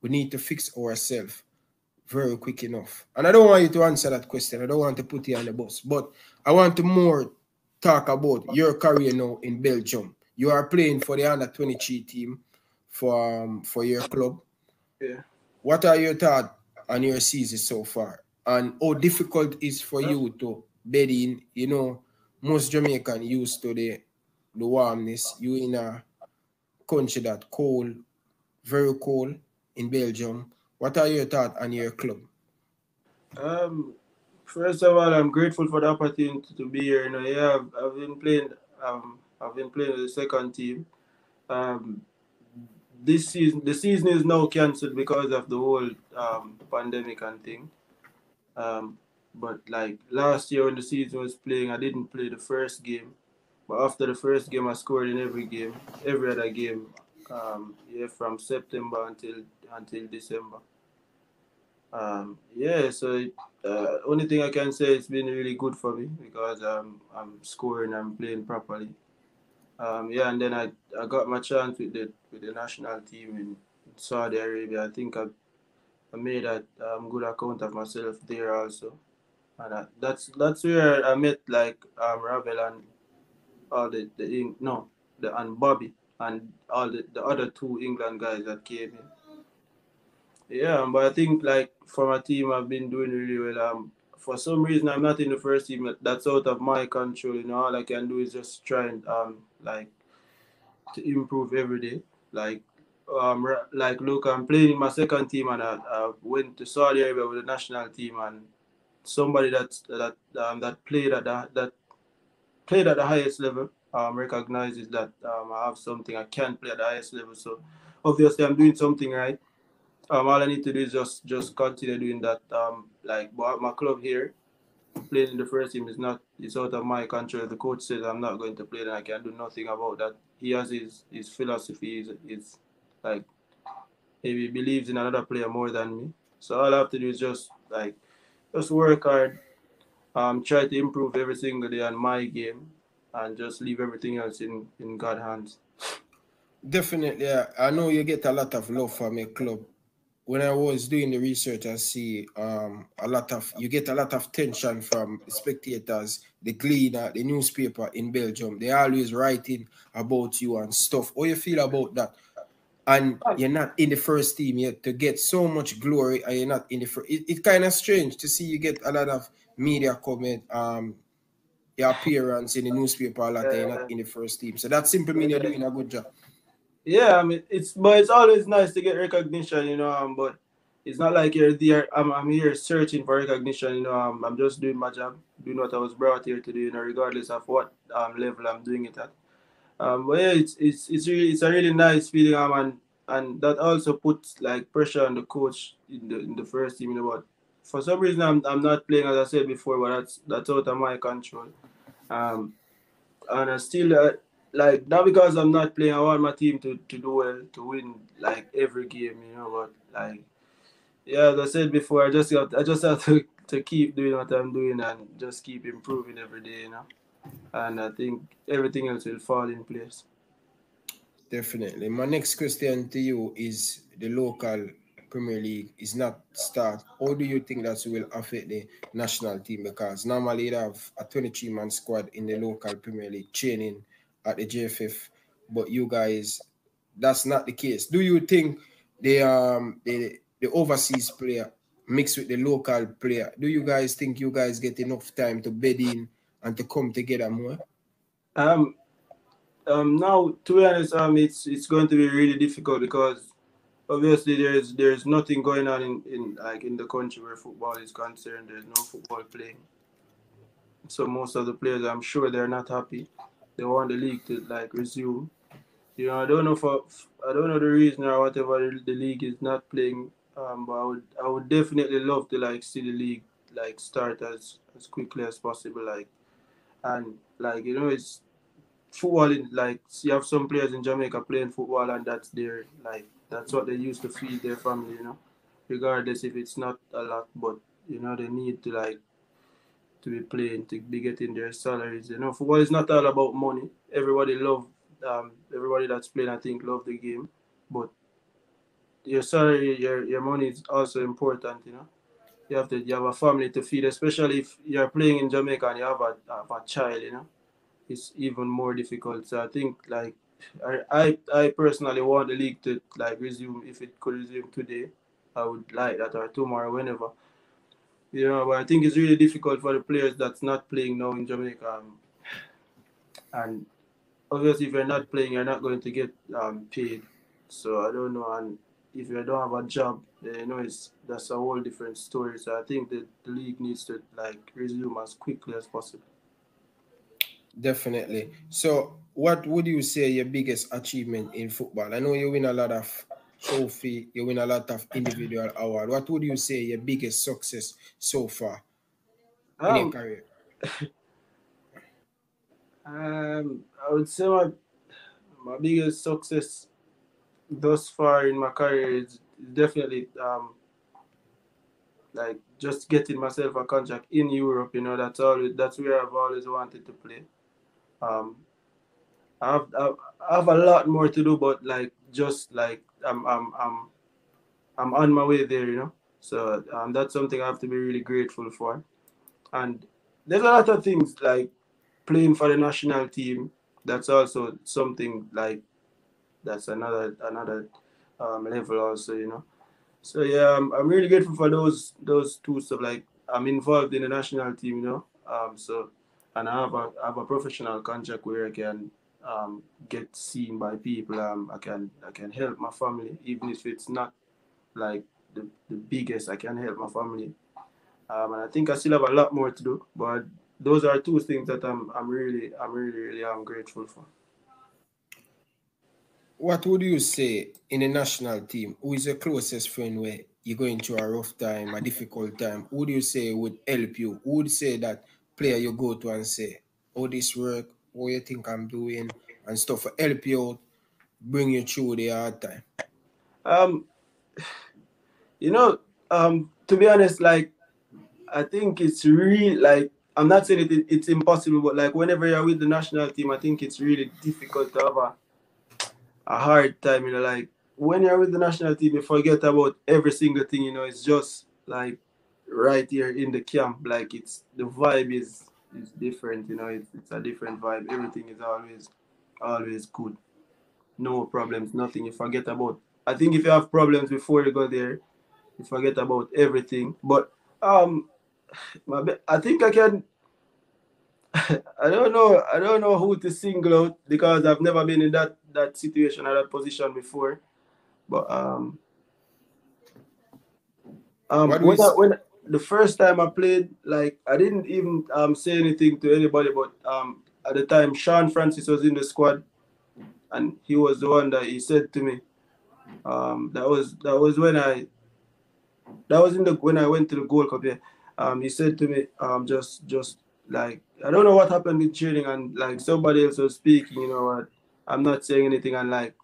We need to fix ourselves very quick enough. And I don't want you to answer that question. I don't want to put you on the bus. But I want to more talk about your career now in Belgium. You are playing for the under-23 team for your club. Yeah. What are your thoughts on your season so far? And how difficult it is for you to bed in? You know, most Jamaicans used to the warmness. You in a country that cold, very cold in Belgium. What are your thoughts on your club? First of all, I'm grateful for the opportunity to be here. You know, yeah, I've been playing. I've been playing with the second team. This season, the season is now cancelled because of the whole pandemic and thing. But like last year when the season was playing, I didn't play the first game. But after the first game, I scored in every game, every other game, yeah, from September until December. Yeah, so only thing I can say, it's been really good for me because I'm scoring, I'm playing properly. Yeah, and then I got my chance with the national team in Saudi Arabia. I think I made a good account of myself there also, and that's where I met like Ravel and all and Bobby and all the other two England guys that came in. Yeah, but I think like for my team, I've been doing really well. For some reason, I'm not in the first team. That's out of my control. You know, all I can do is just try and like to improve every day. Like look, I'm playing in my second team, and I went to Saudi Arabia with the national team, and somebody that played at the highest level recognizes that I have something. I can play at the highest level, so obviously I'm doing something right. All I need to do is just continue doing that. But my club here, playing in the first team is out of my control. The coach says I'm not going to play, and I can do nothing about that. He has his philosophy. It's like he believes in another player more than me. So all I have to do is just work hard, try to improve every single day on my game, and just leave everything else in God's hands. Definitely, I know you get a lot of love from your club. When I was doing the research, I see you get a lot of tension from spectators, the Gleaner, the newspaper in Belgium. They always writing about you and stuff. How you feel about that? And you're not in the first team yet to get so much glory, and you're not in the first. It's kind of strange to see you get a lot of media comment, your appearance in the newspaper, a lot. You're not in the first team, so that simply means you're doing a good job. Yeah, I mean, it's always nice to get recognition, you know, but it's not like you're there. I'm here searching for recognition, you know. I'm just doing my job, doing what I was brought here to do, you know, regardless of what level I'm doing it at. But yeah, it's a really nice feeling, and that also puts like pressure on the coach in the first team, you know. But for some reason, I'm not playing, as I said before, but that's out of my control, and I still. Like, not because I'm not playing, I want my team to do well, to win, like, every game, you know, but, like, yeah, as I said before, I just have to keep doing what I'm doing and just keep improving every day, you know, and I think everything else will fall in place. Definitely. My next question to you is the local Premier League is not start. How do you think that will affect the national team? Because normally you have a 23-man squad in the local Premier League training at the JFF, but you guys, that's not the case. Do you think the overseas player mixed with the local player, do you guys think you guys get enough time to bed in and to come together more? Now, to be honest, it's going to be really difficult because obviously there's nothing going on in the country where football is concerned. There's no football playing, so most of the players, I'm sure, they're not happy. They want the league to like resume. You know, I don't know the reason or whatever the league is not playing. But I would definitely love to like see the league like start as quickly as possible. Like, and like, you know, it's football. Like, you have some players in Jamaica playing football, and that's what they use to feed their family. You know, regardless if it's not a lot, but you know they need to like. To be playing, to be getting their salaries. You know, football is not all about money. Everybody love, everybody that's playing, I think, love the game. But your salary, your money is also important. You know, you have a family to feed, especially if you're playing in Jamaica and you have a child. You know, it's even more difficult. So I think like I personally want the league to like resume. If it could resume today, I would like that, or tomorrow, whenever. You know, but I think it's really difficult for the players that's not playing now in Jamaica. And obviously, if you're not playing, you're not going to get paid. So I don't know. And if you don't have a job, you know, that's a whole different story. So I think that the league needs to like resume as quickly as possible. Definitely. So what would you say your biggest achievement in football? I know you win a lot of trophy, you win a lot of individual awards. What would you say your biggest success so far in your career? I would say my biggest success thus far in my career is definitely like just getting myself a contract in Europe. You know, that's where I've always wanted to play. I have a lot more to do, but like just like I'm on my way there, you know. So that's something I have to be really grateful for. And there's a lot of things like playing for the national team. That's also something like that's another level also, you know. So yeah, I'm really grateful for those two stuff. Like I'm involved in the national team, you know. So and I have a professional contract where I can get seen by people. I can help my family, even if it's not like the biggest. I can help my family. And I think I still have a lot more to do, but those are two things that I'm really grateful for. What would you say in a national team? Who is your closest friend where you're going through a rough time, a difficult time? Who do you say would help you? Who would say that player you go to and say, "Oh, this work, what you think I'm doing," and stuff will help you out, bring you through the hard time? You know, to be honest, like I think it's really like, I'm not saying it's impossible, but like whenever you're with the national team, I think it's really difficult to have a hard time, you know. Like when you're with the national team, you forget about every single thing, you know. It's just like right here in the camp, like it's the vibe is different, you know. It's a different vibe. Everything is always good. No problems, nothing. You forget about, I think if you have problems before you go there, you forget about everything. But I think I can. I don't know who to single out because I've never been in that situation or that position before. But when the first time I played, like I didn't even say anything to anybody. But at the time, Sean Francis was in the squad, and he was the one that he said to me. That was when I went to the Gold Cup. Yeah. He said to me, just like, I don't know what happened in training, and like somebody else was speaking, you know, and I'm not saying anything, and like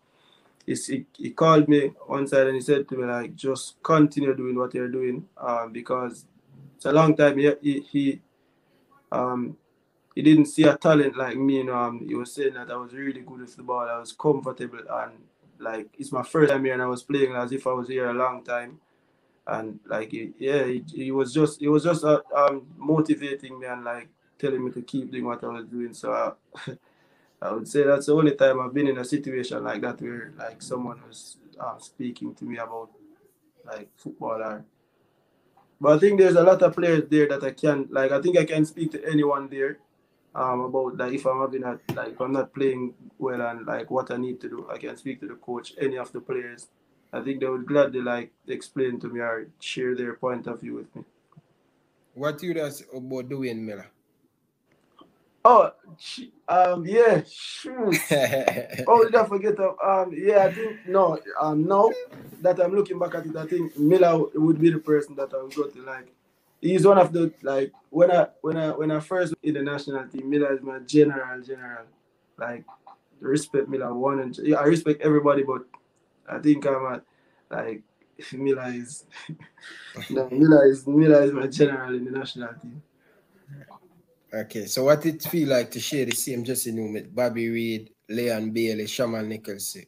he called me one side and he said to me, like, just continue doing what you're doing, because it's a long time. He didn't see a talent like me, you know. He was saying that I was really good with the ball, I was comfortable, and like it's my first time here and I was playing as if I was here a long time. And like, yeah, he was just motivating me and like telling me to keep doing what I was doing. So I would say that's the only time I've been in a situation like that where like someone was speaking to me about like football. But I think there's a lot of players there that I think I can speak to anyone there about like if I'm having a, like if I'm not playing well and like what I need to do. I can speak to the coach, any of the players. I think they would gladly like explain to me or share their point of view with me. What you ask about doing, Miller? Oh, yeah, shoot. Oh, did I forget? Yeah, I think no. Now that I'm looking back at it, I think Miller would be the person that I would go to. Like, he's one of the like when I first in the national team, Miller is my general. Like, respect Miller one, and yeah, I respect everybody, but I think I'm at, like, Mila is my general in the national team. Okay, so what it feel like to share the same dressing room with Bobby Reed, Leon Bailey, Shamar Nicholson?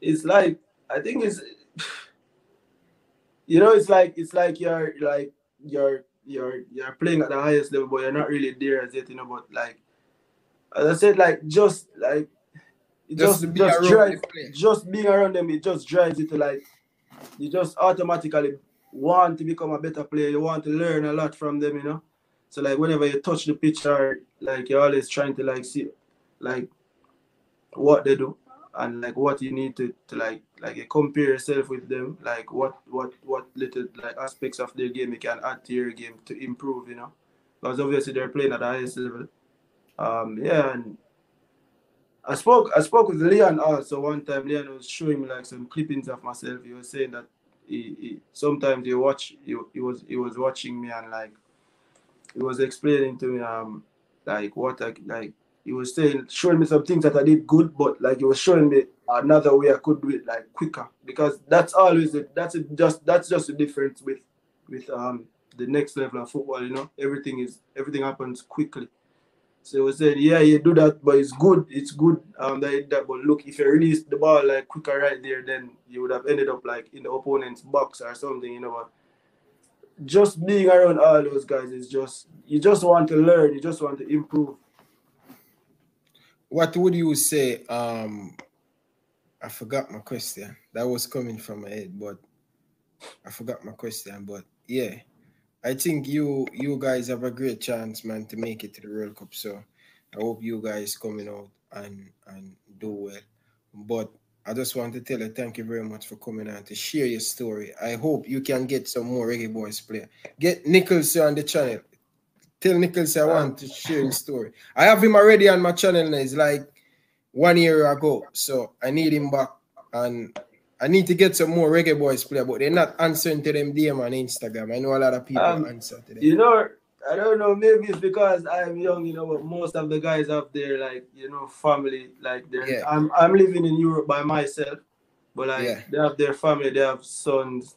It's like, I think it's, you know, it's like you're playing at the highest level, but you're not really there as yet, you know. But like, as I said, like just like. Just being around them, it just drives you to like, you just automatically want to become a better player. You want to learn a lot from them, you know. So like whenever you touch the pitch, like you're always trying to like see, like what they do and like what you need to like you compare yourself with them, like what little like aspects of their game you can add to your game to improve, you know. Because obviously they're playing at the highest level. Yeah. And I spoke with Leon also one time. Leon was showing me like some clippings of myself. He was saying that he sometimes he was watching me, and like he was explaining to me like what I like. He was saying, showing me some things that I did good, but like he was showing me another way I could do it like quicker, because that's always it. That's just the difference with the next level of football. You know, everything happens quickly. So he was saying, yeah, you do that, but it's good that. But look, if you release the ball like quicker right there, then you would have ended up like in the opponent's box or something, you know. But just being around all those guys is just, you just want to learn, you just want to improve. What would you say? I forgot my question. That was coming from my head, but I forgot my question. But yeah, I think you guys have a great chance, man, to make it to the World Cup. So I hope you guys coming out and do well. But I just want to tell you, thank you very much for coming out to share your story. I hope you can get some more Reggae Boyz player. Get Nicholson on the channel. Tell Nicholson I want to share his story. I have him already on my channel now. It's like 1 year ago. So I need him back, and I need to get some more Reggae Boyz player, but they're not answering to them DM on Instagram. I know a lot of people answer to them. You know, I don't know, maybe it's because I'm young, you know, but most of the guys up there, like, you know, family, like yeah. I'm living in Europe by myself, but like yeah. They have their family, they have sons,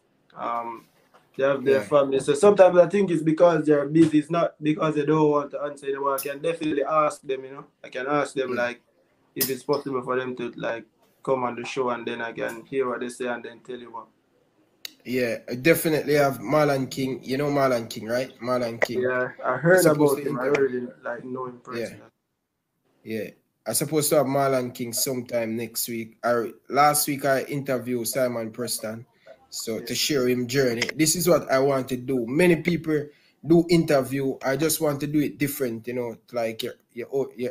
they have their yeah. family. So sometimes I think it's because they're busy. It's not because they don't want to answer anymore. I can definitely ask them, you know. I can ask them, yeah. like, if it's possible for them to, like, come on the show, and then I can hear what they say and then tell you what. Yeah, I definitely have Marlon King. You know Marlon King, right? Marlon King. Yeah, I heard about him. I really, like, know him personally. Yeah. Yeah. I'm supposed to have Marlon King sometime next week. Last week, I interviewed Simon Preston. So to share him journey, this is what I want to do. Many people do interview. I just want to do it different, you know, like your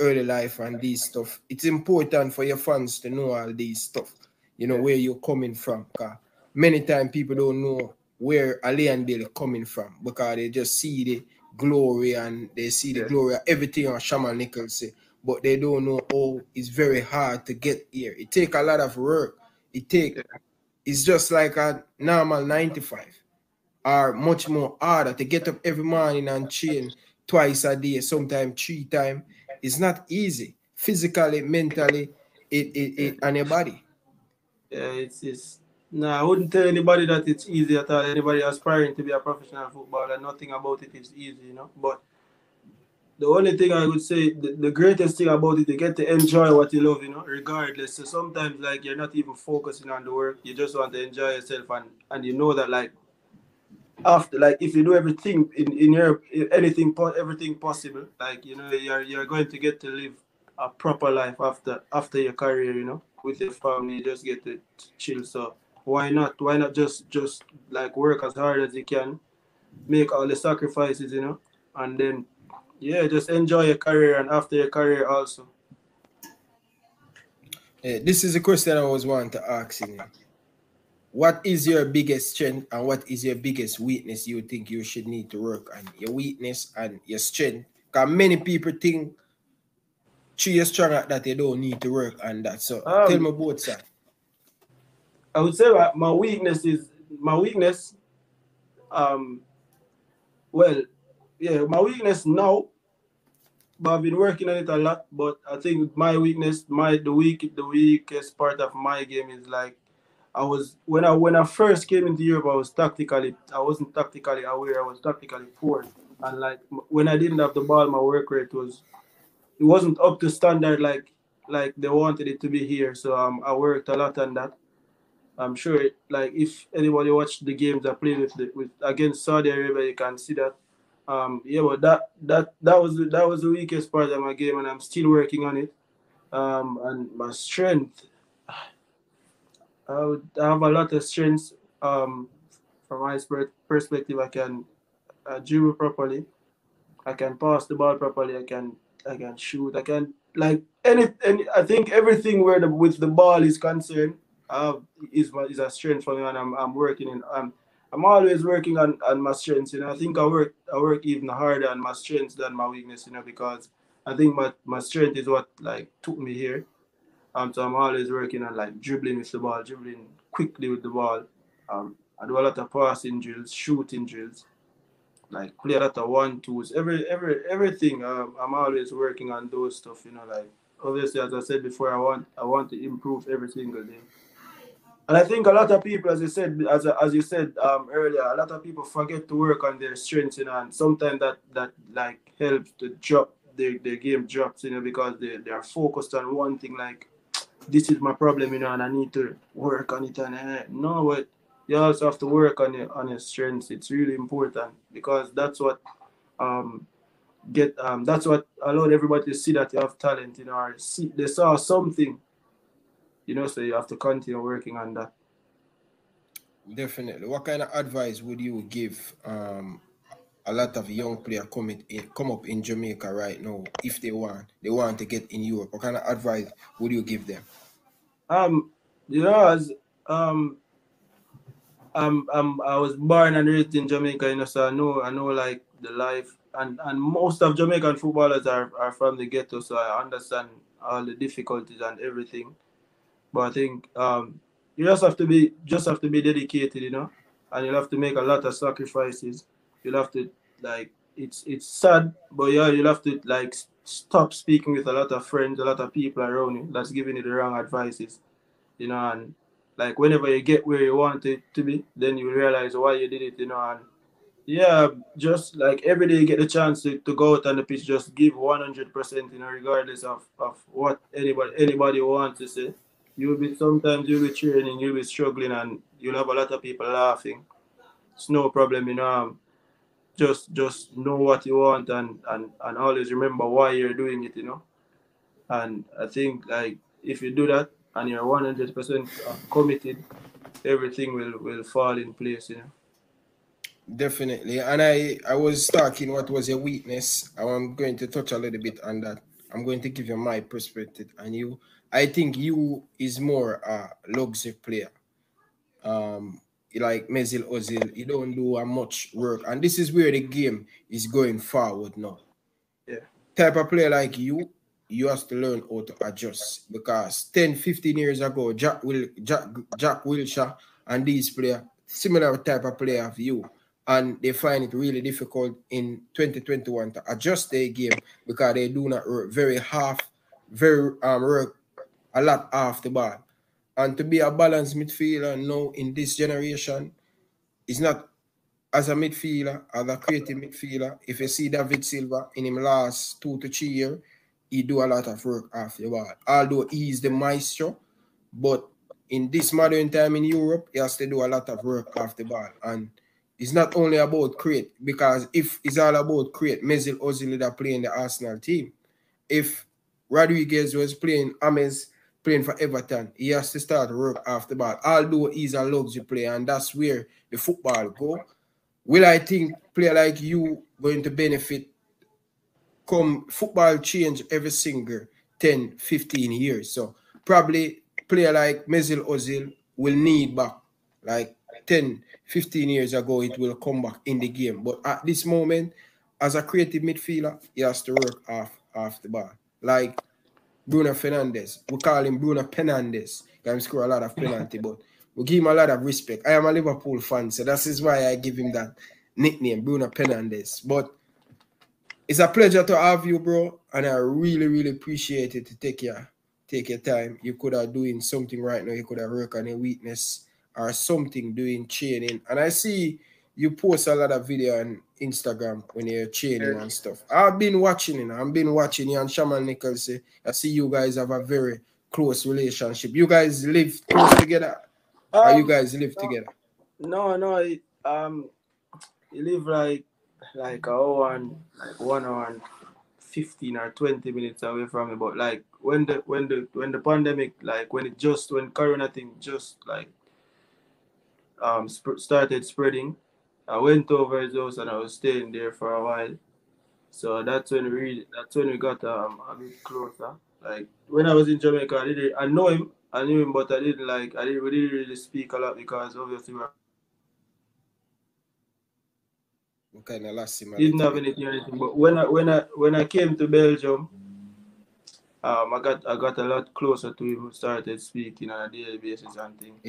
early life and these stuff. It's important for your fans to know all these stuff, you know, where you're coming from. Because many times people don't know where Ali and Bill are coming from, because they just see the glory and they see the glory of everything on Shamar Nicholson, but they don't know, oh, it's very hard to get here. It takes a lot of work. It takes... It's just like a normal 9-to-5, are much more harder to get up every morning and train twice a day, sometimes 3 times. It's not easy, physically, mentally, it on your body. Yeah, I wouldn't tell anybody that it's easy at all. Anybody aspiring to be a professional footballer, nothing about it is easy, you know. But the only thing I would say, the greatest thing about it, you get to enjoy what you love, you know, regardless. So sometimes, like, you're not even focusing on the work. You just want to enjoy yourself, and you know that, like, after, like, if you do everything in Europe, everything possible, like, you know, you're going to get to live a proper life after your career, you know, with your family. You just get to chill. So why not? Why not just like work as hard as you can, make all the sacrifices, you know, and then. Yeah, just enjoy your career, and after your career also. Yeah, this is a question I always want to ask you. What is your biggest strength, and what is your biggest weakness you think you should need to work on? Your weakness and your strength. Because many people think you're strong at that, they don't need to work on that. So tell me both sides. I would say my weakness is... My weakness... Well... Yeah, my weakness now, but I've been working on it a lot. But I think my weakness, the weakest part of my game is, like, when I first came into Europe, I wasn't tactically aware. I was tactically poor, and like when I didn't have the ball, my work rate wasn't up to standard like they wanted it to be here. So I worked a lot on that. I'm sure like if anybody watched the games I played with against Saudi Arabia, you can see that. Yeah, but that was the weakest part of my game, and I'm still working on it. And my strength, I have a lot of strengths. From my perspective, I can dribble properly, I can pass the ball properly, I can shoot, I can like any. I think everything with the ball is concerned, is a strength for me, and I'm working in. I'm always working on my strengths, you know. I think I work even harder on my strengths than my weakness, you know, because I think my strength is what like took me here. So I'm always working on like dribbling with the ball, dribbling quickly with the ball. I do a lot of passing drills, shooting drills, like play a lot of 1-2s, everything. I'm always working on those stuff, you know. Like obviously, as I said before, I want to improve every single day. And I think a lot of people, as you said earlier, a lot of people forget to work on their strengths, you know, and sometimes that like helps to drop their game drops, you know, because they are focused on one thing, like this is my problem, you know, and I need to work on it. And no, but you also have to work on your strengths. It's really important because that's what allowed everybody to see that you have talent, you know, or see they saw something. You know, so you have to continue working on that. Definitely. What kind of advice would you give a lot of young players come up in Jamaica right now if they want to get in Europe? What kind of advice would you give them? You know, as I was born and raised in Jamaica, you know, so I know like the life and most of Jamaican footballers are from the ghetto, so I understand all the difficulties and everything. But I think you just have to be dedicated, you know, and you'll have to make a lot of sacrifices. You'll have to, like, it's sad, but yeah, you'll have to like stop speaking with a lot of friends, a lot of people around you that's giving you the wrong advices, you know. And like whenever you get where you want it to be, then you realize why you did it, you know. And yeah, just like every day you get the chance to go out on the pitch, just give 100%, you know, regardless of what anybody wants to say. Sometimes you'll be training, you'll be struggling, and you'll have a lot of people laughing. It's no problem, you know. Just know what you want and always remember why you're doing it, you know. And I think like if you do that and you're 100% committed, everything will fall in place, you know. Definitely. And I was talking what was your weakness. I'm going to touch a little bit on that. I'm going to give you my perspective and you. I think you is more a luxury player. Like Mesut Ozil, you don't do much work. And this is where the game is going forward now. Yeah. Type of player like you have to learn how to adjust. Because 10, 15 years ago, Jack Wilshere and these players, similar type of player of you, and they find it really difficult in 2021 to adjust their game because they do not work work a lot off the ball. And to be a balanced midfielder now in this generation is not as a midfielder, as a creative midfielder. If you see David Silva in his last 2 to 3 years, he do a lot of work off the ball. Although he is the maestro, but in this modern time in Europe, he has to do a lot of work off the ball. And it's not only about create, because if it's all about create, Mesut Ozil that play in the Arsenal team. If Rodriguez was playing for Everton, he has to start work after ball, although he's a luxury player, and that's where the football go. Will I think player like you going to benefit come football change every single 10, 15 years? So probably player like Mesut Ozil will need back like 10, 15 years ago, it will come back in the game. But at this moment, as a creative midfielder, he has to work off the ball. Like Bruno Fernandes. We call him Bruno Penandes. He can score a lot of penalty, but we give him a lot of respect. I am a Liverpool fan, so that is why I give him that nickname, Bruno Penandes. But it's a pleasure to have you, bro, and I really, really appreciate it to take your time. You could have doing something right now. You could have worked on a weakness or something doing training. And I see you post a lot of video on Instagram when you're training and stuff. I've been watching you and Shamar Nicholson. I see you guys have a very close relationship. You guys live close together? Or you guys live together? No. You live like an hour and like 1 hour and 15 or 20 minutes away from me. But like when the pandemic, like when corona thing just like started spreading, I went over his house and I was staying there for a while. So that's when we got a bit closer. Like when I was in Jamaica, I knew him, but we didn't really speak a lot because obviously we kind of lost him. Didn't have anything or anything. But when I came to Belgium, I got a lot closer to him, who started speaking on a daily basis and things.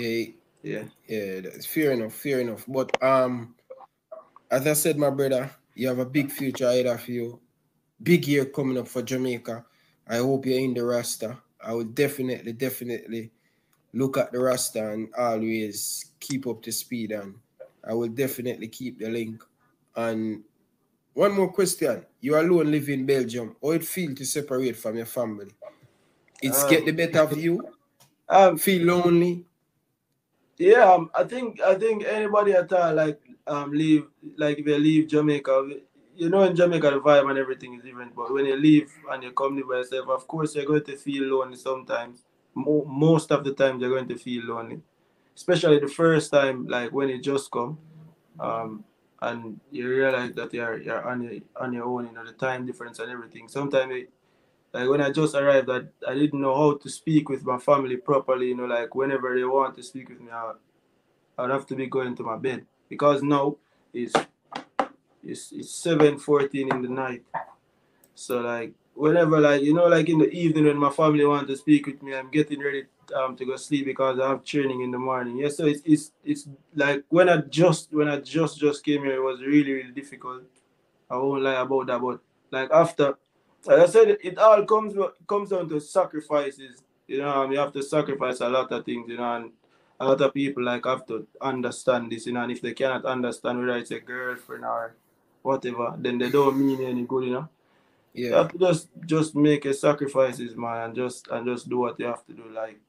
Yeah, that's fair enough. But as I said, my brother, you have a big future ahead of you. Big year coming up for Jamaica. I hope you're in the roster. I will definitely look at the roster and always keep up the speed, and I will definitely keep the link. And one more question. You alone live in Belgium. How it feel to separate from your family? It's get the better of you? Feel lonely? Yeah, I think anybody at all, like, if they leave Jamaica, you know, in Jamaica the vibe and everything is different, but when you leave and you come live by yourself, of course you're going to feel lonely sometimes. Most of the time you're going to feel lonely, especially the first time, like when you just come, and you realize that you're on your own, you know, the time difference and everything. Sometimes like when I just arrived, I didn't know how to speak with my family properly, you know, like whenever they want to speak with me, I'd have to be going to my bed, because now it's 7:14 in the night. So like whenever, like, you know, like in the evening when my family want to speak with me, I'm getting ready to go sleep because I have training in the morning. Yeah, so it's like when I just came here, it was really, really difficult. I won't lie about that, but like after, like I said, it all comes down to sacrifices, you know. You have to sacrifice a lot of things, you know, and a lot of people like have to understand this, you know, and if they cannot understand whether it's a girlfriend or whatever, then they don't mean any good, you know. Yeah. You have to just make sacrifices, man, and just do what you have to do. Like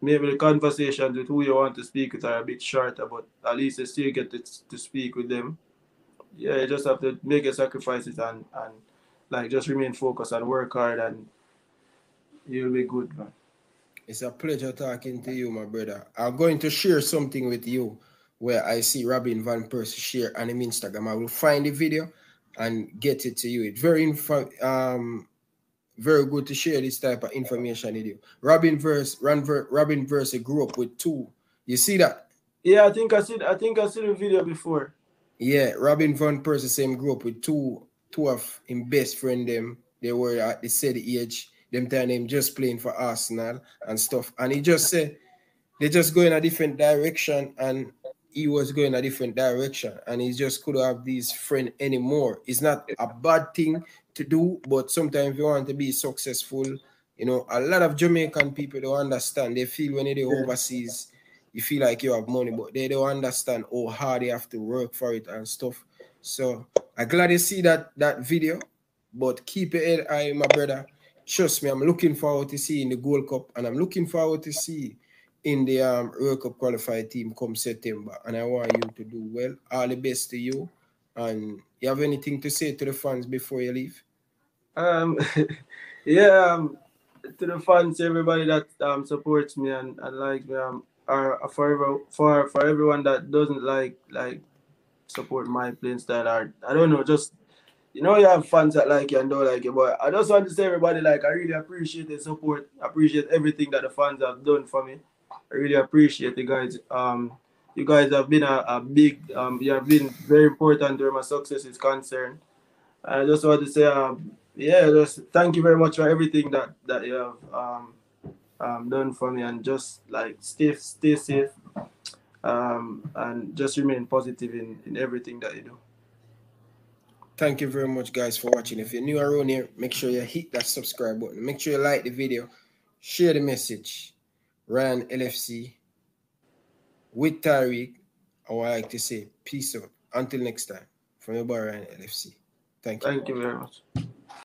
maybe the conversations with who you want to speak with are a bit shorter, but at least you still get to speak with them. Yeah, you just have to make your sacrifices and like just remain focused and work hard, and you'll be good, man. It's a pleasure talking to you, my brother. I'm going to share something with you where I see Robin Van Persie share on him Instagram. I will find the video and get it to you. It's very good to share this type of information with you. Robin Verse grew up with two. You see that? Yeah, I think I seen the video before. Yeah, Robin Van Persie same grew up with two of his best friend them. They were at the said age. Them time them just playing for Arsenal and stuff. And he just said they just go in a different direction, and he was going a different direction, and he just couldn't have this friend anymore. It's not a bad thing to do, but sometimes you want to be successful. You know, a lot of Jamaican people don't understand. They feel when they're overseas, you feel like you have money, but they don't understand how hard they have to work for it and stuff. So I'm glad you see that video, but keep your head high, my brother. Trust me, I'm looking forward to seeing the Gold Cup, and I'm looking forward to see in the World Cup qualified team come September. And I want you to do well. All the best to you. And you have anything to say to the fans before you leave? To the fans, everybody that supports me and likes me, for everyone that doesn't like support my playing style, or I don't know, just, you know, you have fans that like you and don't like you, but I just want to say, everybody, like, I really appreciate the support. I appreciate everything that the fans have done for me. I really appreciate you guys. You guys have been a big, you have been very important where my success is concerned. I just want to say, just thank you very much for everything that you have done for me, and just, like, stay safe, and just remain positive in everything that you do. Thank you very much, guys, for watching. If you're new around here, make sure you hit that subscribe button. Make sure you like the video. Share the message. Ryan LFC with Tyreek. I would like to say peace out. Until next time, from your boy Ryan LFC. Thank you. Thank you very much.